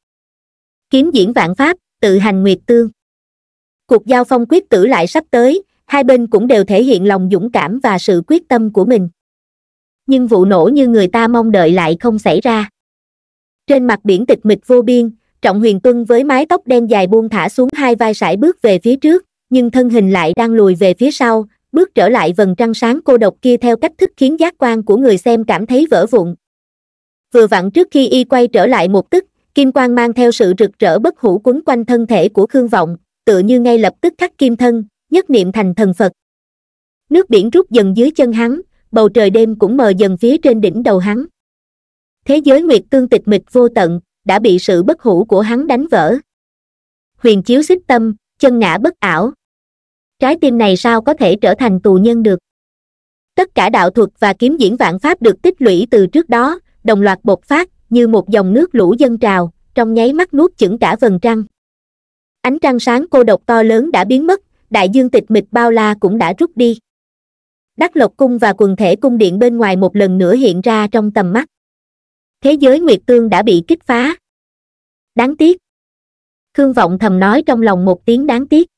Kiếm diễn vạn pháp, tự hành Nguyệt Tương. Cuộc giao phong quyết tử lại sắp tới, hai bên cũng đều thể hiện lòng dũng cảm và sự quyết tâm của mình. Nhưng vụ nổ như người ta mong đợi lại không xảy ra. Trên mặt biển tịch mịch vô biên, Trọng Huyền Tuân với mái tóc đen dài buông thả xuống hai vai sải bước về phía trước, nhưng thân hình lại đang lùi về phía sau, bước trở lại vầng trăng sáng cô độc kia theo cách thức khiến giác quan của người xem cảm thấy vỡ vụn. Vừa vặn trước khi Y quay trở lại một tức, kim quang mang theo sự rực rỡ bất hủ quấn quanh thân thể của Khương Vọng, tựa như ngay lập tức khắc kim thân, nhất niệm thành thần Phật. Nước biển rút dần dưới chân hắn. Bầu trời đêm cũng mờ dần phía trên đỉnh đầu hắn. Thế giới Nguyệt Tương tịch mịch vô tận, đã bị sự bất hủ của hắn đánh vỡ. Huyền chiếu xích tâm, chân ngã bất ảo. Trái tim này sao có thể trở thành tù nhân được? Tất cả đạo thuật và kiếm diễn vạn pháp được tích lũy từ trước đó, đồng loạt bộc phát, như một dòng nước lũ dâng trào, trong nháy mắt nuốt chửng cả vầng trăng. Ánh trăng sáng cô độc to lớn đã biến mất, đại dương tịch mịch bao la cũng đã rút đi. Đắc Lộc Cung và quần thể cung điện bên ngoài một lần nữa hiện ra trong tầm mắt. Thế giới Nguyệt Tương đã bị kích phá. Đáng tiếc. Khương Vọng thầm nói trong lòng một tiếng đáng tiếc.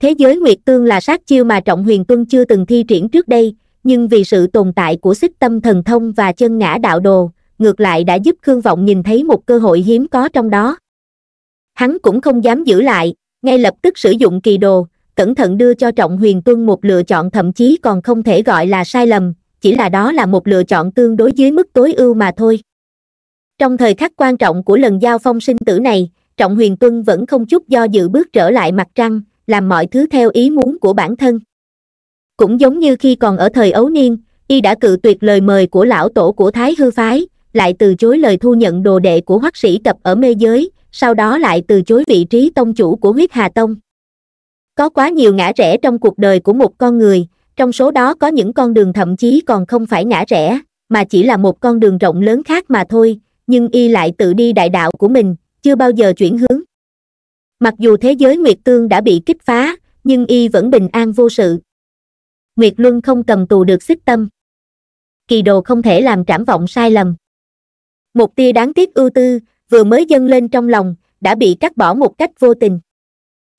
Thế giới Nguyệt Tương là sát chiêu mà Trọng Huyền Tuân chưa từng thi triển trước đây, nhưng vì sự tồn tại của xích tâm thần thông và chân ngã đạo đồ, ngược lại đã giúp Khương Vọng nhìn thấy một cơ hội hiếm có trong đó. Hắn cũng không dám giữ lại, ngay lập tức sử dụng kỳ đồ, cẩn thận đưa cho Trọng Huyền Tuân một lựa chọn thậm chí còn không thể gọi là sai lầm, chỉ là đó là một lựa chọn tương đối dưới mức tối ưu mà thôi. Trong thời khắc quan trọng của lần giao phong sinh tử này, Trọng Huyền Tuân vẫn không chút do dự bước trở lại mặt trăng, làm mọi thứ theo ý muốn của bản thân. Cũng giống như khi còn ở thời ấu niên, y đã cự tuyệt lời mời của lão tổ của Thái Hư Phái, lại từ chối lời thu nhận đồ đệ của Hoắc Sĩ Cập ở Mê Giới, sau đó lại từ chối vị trí tông chủ của Huyết Hà Tông. Có quá nhiều ngã rẽ trong cuộc đời của một con người, trong số đó có những con đường thậm chí còn không phải ngã rẽ, mà chỉ là một con đường rộng lớn khác mà thôi, nhưng y lại tự đi đại đạo của mình, chưa bao giờ chuyển hướng. Mặc dù thế giới Nguyệt Tương đã bị kích phá, nhưng y vẫn bình an vô sự. Nguyệt Luân không cầm tù được xích tâm. Kỳ đồ không thể làm Trảm Vọng sai lầm. Một tia đáng tiếc ưu tư vừa mới dâng lên trong lòng đã bị cắt bỏ một cách vô tình.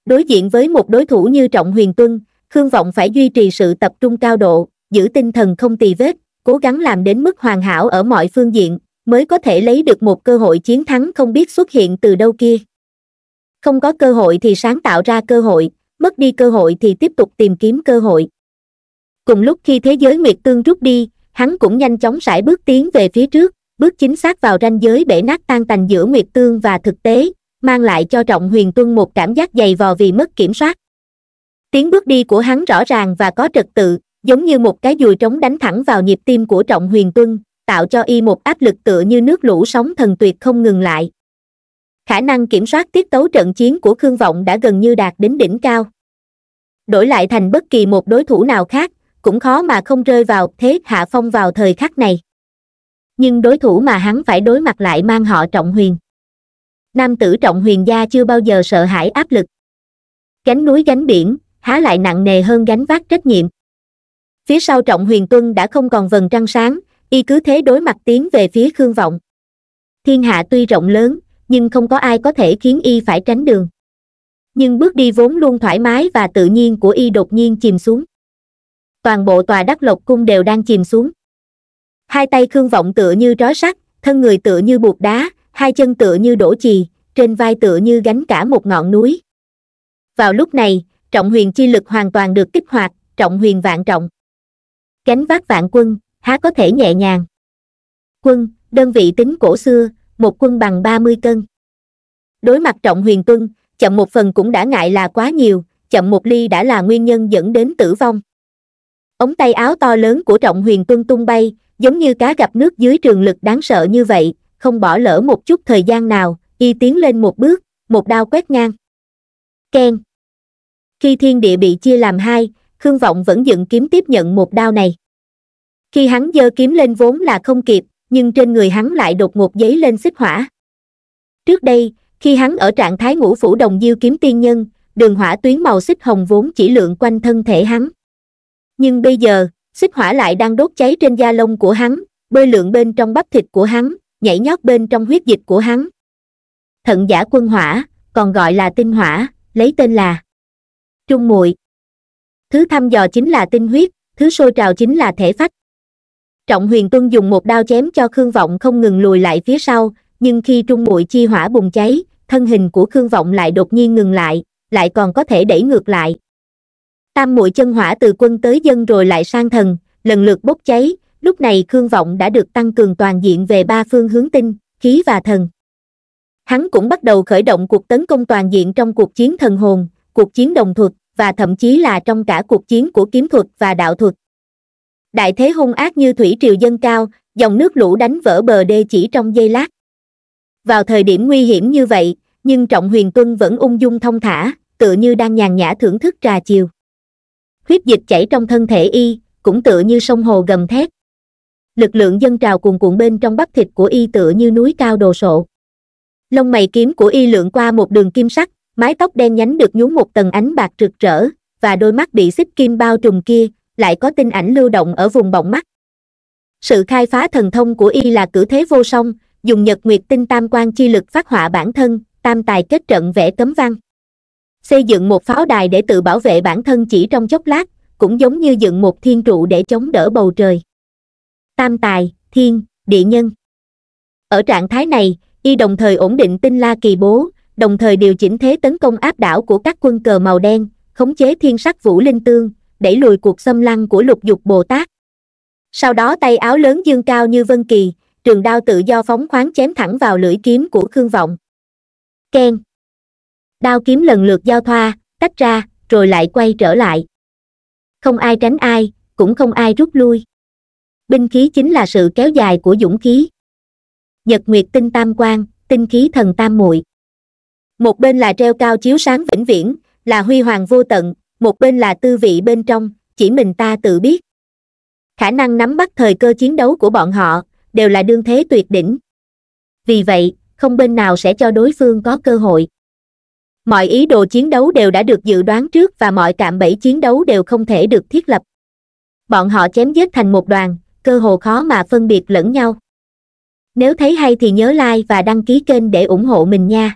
Đối diện với một đối thủ như Trọng Huyền Tuân, Khương Vọng phải duy trì sự tập trung cao độ, giữ tinh thần không tì vết, cố gắng làm đến mức hoàn hảo ở mọi phương diện, mới có thể lấy được một cơ hội chiến thắng không biết xuất hiện từ đâu kia. Không có cơ hội thì sáng tạo ra cơ hội, mất đi cơ hội thì tiếp tục tìm kiếm cơ hội. Cùng lúc khi thế giới Nguyệt Tương rút đi, hắn cũng nhanh chóng sải bước tiến về phía trước, bước chính xác vào ranh giới bể nát tan tành giữa Nguyệt Tương và thực tế, mang lại cho Trọng Huyền Tuân một cảm giác dày vò vì mất kiểm soát. Tiếng bước đi của hắn rõ ràng và có trật tự, giống như một cái dùi trống đánh thẳng vào nhịp tim của Trọng Huyền Tuân, tạo cho y một áp lực tựa như nước lũ sóng thần tuyệt không ngừng lại. Khả năng kiểm soát tiết tấu trận chiến của Khương Vọng đã gần như đạt đến đỉnh cao. Đổi lại thành bất kỳ một đối thủ nào khác, cũng khó mà không rơi vào thế hạ phong vào thời khắc này. Nhưng đối thủ mà hắn phải đối mặt lại mang họ Trọng Huyền. Nam tử Trọng Huyền gia chưa bao giờ sợ hãi áp lực. Gánh núi gánh biển, há lại nặng nề hơn gánh vác trách nhiệm. Phía sau Trọng Huyền Tuân đã không còn vầng trăng sáng, y cứ thế đối mặt tiến về phía Khương Vọng. Thiên hạ tuy rộng lớn, nhưng không có ai có thể khiến y phải tránh đường. Nhưng bước đi vốn luôn thoải mái và tự nhiên của y đột nhiên chìm xuống. Toàn bộ tòa Đắc Lộc Cung đều đang chìm xuống. Hai tay Khương Vọng tựa như trói sắt, thân người tựa như bột đá, hai chân tựa như đổ chì, trên vai tựa như gánh cả một ngọn núi. Vào lúc này, Trọng Huyền chi lực hoàn toàn được kích hoạt, Trọng Huyền vạn trọng. Gánh vác vạn quân, há có thể nhẹ nhàng. Quân, đơn vị tính cổ xưa, một quân bằng 30 cân. Đối mặt Trọng Huyền Tuân, chậm một phần cũng đã ngại là quá nhiều, chậm một ly đã là nguyên nhân dẫn đến tử vong. Ống tay áo to lớn của Trọng Huyền Tuân tung bay, giống như cá gặp nước dưới trường lực đáng sợ như vậy, không bỏ lỡ một chút thời gian nào, y tiến lên một bước, một đao quét ngang. Keng. Khi thiên địa bị chia làm hai, Khương Vọng vẫn dựng kiếm tiếp nhận một đao này. Khi hắn giơ kiếm lên vốn là không kịp, nhưng trên người hắn lại đột ngột dấy lên xích hỏa. Trước đây, khi hắn ở trạng thái ngũ phủ đồng diêu kiếm tiên nhân, đường hỏa tuyến màu xích hồng vốn chỉ lượn quanh thân thể hắn. Nhưng bây giờ, xích hỏa lại đang đốt cháy trên da lông của hắn, bơi lượn bên trong bắp thịt của hắn, nhảy nhót bên trong huyết dịch của hắn. Thận giả quân hỏa, còn gọi là tinh hỏa, lấy tên là trung muội. Thứ thăm dò chính là tinh huyết, thứ sôi trào chính là thể phách. Trọng Huyền Tuân dùng một đao chém cho Khương Vọng không ngừng lùi lại phía sau, nhưng khi trung muội chi hỏa bùng cháy, thân hình của Khương Vọng lại đột nhiên ngừng lại, lại còn có thể đẩy ngược lại. Tam muội chân hỏa từ quân tới dân rồi lại sang thần, lần lượt bốc cháy, lúc này Khương Vọng đã được tăng cường toàn diện về ba phương hướng tinh, khí và thần. Hắn cũng bắt đầu khởi động cuộc tấn công toàn diện trong cuộc chiến thần hồn, cuộc chiến đồng thuật và thậm chí là trong cả cuộc chiến của kiếm thuật và đạo thuật. Đại thế hung ác như thủy triều dâng cao, dòng nước lũ đánh vỡ bờ đê chỉ trong giây lát. Vào thời điểm nguy hiểm như vậy, nhưng Trọng Huyền Tuân vẫn ung dung thong thả, tựa như đang nhàn nhã thưởng thức trà chiều. Huyết dịch chảy trong thân thể y, cũng tựa như sông hồ gầm thét. Lực lượng dâng trào cuồn cuộn bên trong bắp thịt của y tựa như núi cao đồ sộ. Lông mày kiếm của y lượn qua một đường kim sắc, mái tóc đen nhánh được nhuốm một tầng ánh bạc rực rỡ, và đôi mắt bị xích kim bao trùm kia, lại có tinh ảnh lưu động ở vùng bọng mắt. Sự khai phá thần thông của y là cử thế vô song, dùng nhật nguyệt tinh tam quan chi lực phát họa bản thân, tam tài kết trận vẽ cấm văn. Xây dựng một pháo đài để tự bảo vệ bản thân chỉ trong chốc lát, cũng giống như dựng một thiên trụ để chống đỡ bầu trời. Tam tài, thiên, địa nhân. Ở trạng thái này, y đồng thời ổn định Tinh La Kỳ Bố, đồng thời điều chỉnh thế tấn công áp đảo của các quân cờ màu đen, khống chế Thiên Sắc Vũ Linh Tương, đẩy lùi cuộc xâm lăng của Lục Dục Bồ Tát. Sau đó tay áo lớn dương cao như vân kỳ, trường đao tự do phóng khoáng chém thẳng vào lưỡi kiếm của Khương Vọng. Keng! Đao kiếm lần lượt giao thoa, tách ra, rồi lại quay trở lại. Không ai tránh ai, cũng không ai rút lui. Binh khí chính là sự kéo dài của dũng khí. Nhật Nguyệt Tinh Tam Quang, tinh khí thần tam muội. Một bên là treo cao chiếu sáng vĩnh viễn, là huy hoàng vô tận, một bên là tư vị bên trong, chỉ mình ta tự biết. Khả năng nắm bắt thời cơ chiến đấu của bọn họ, đều là đương thế tuyệt đỉnh. Vì vậy, không bên nào sẽ cho đối phương có cơ hội. Mọi ý đồ chiến đấu đều đã được dự đoán trước và mọi cạm bẫy chiến đấu đều không thể được thiết lập. Bọn họ chém giết thành một đoàn, cơ hồ khó mà phân biệt lẫn nhau. Nếu thấy hay thì nhớ like và đăng ký kênh để ủng hộ mình nha.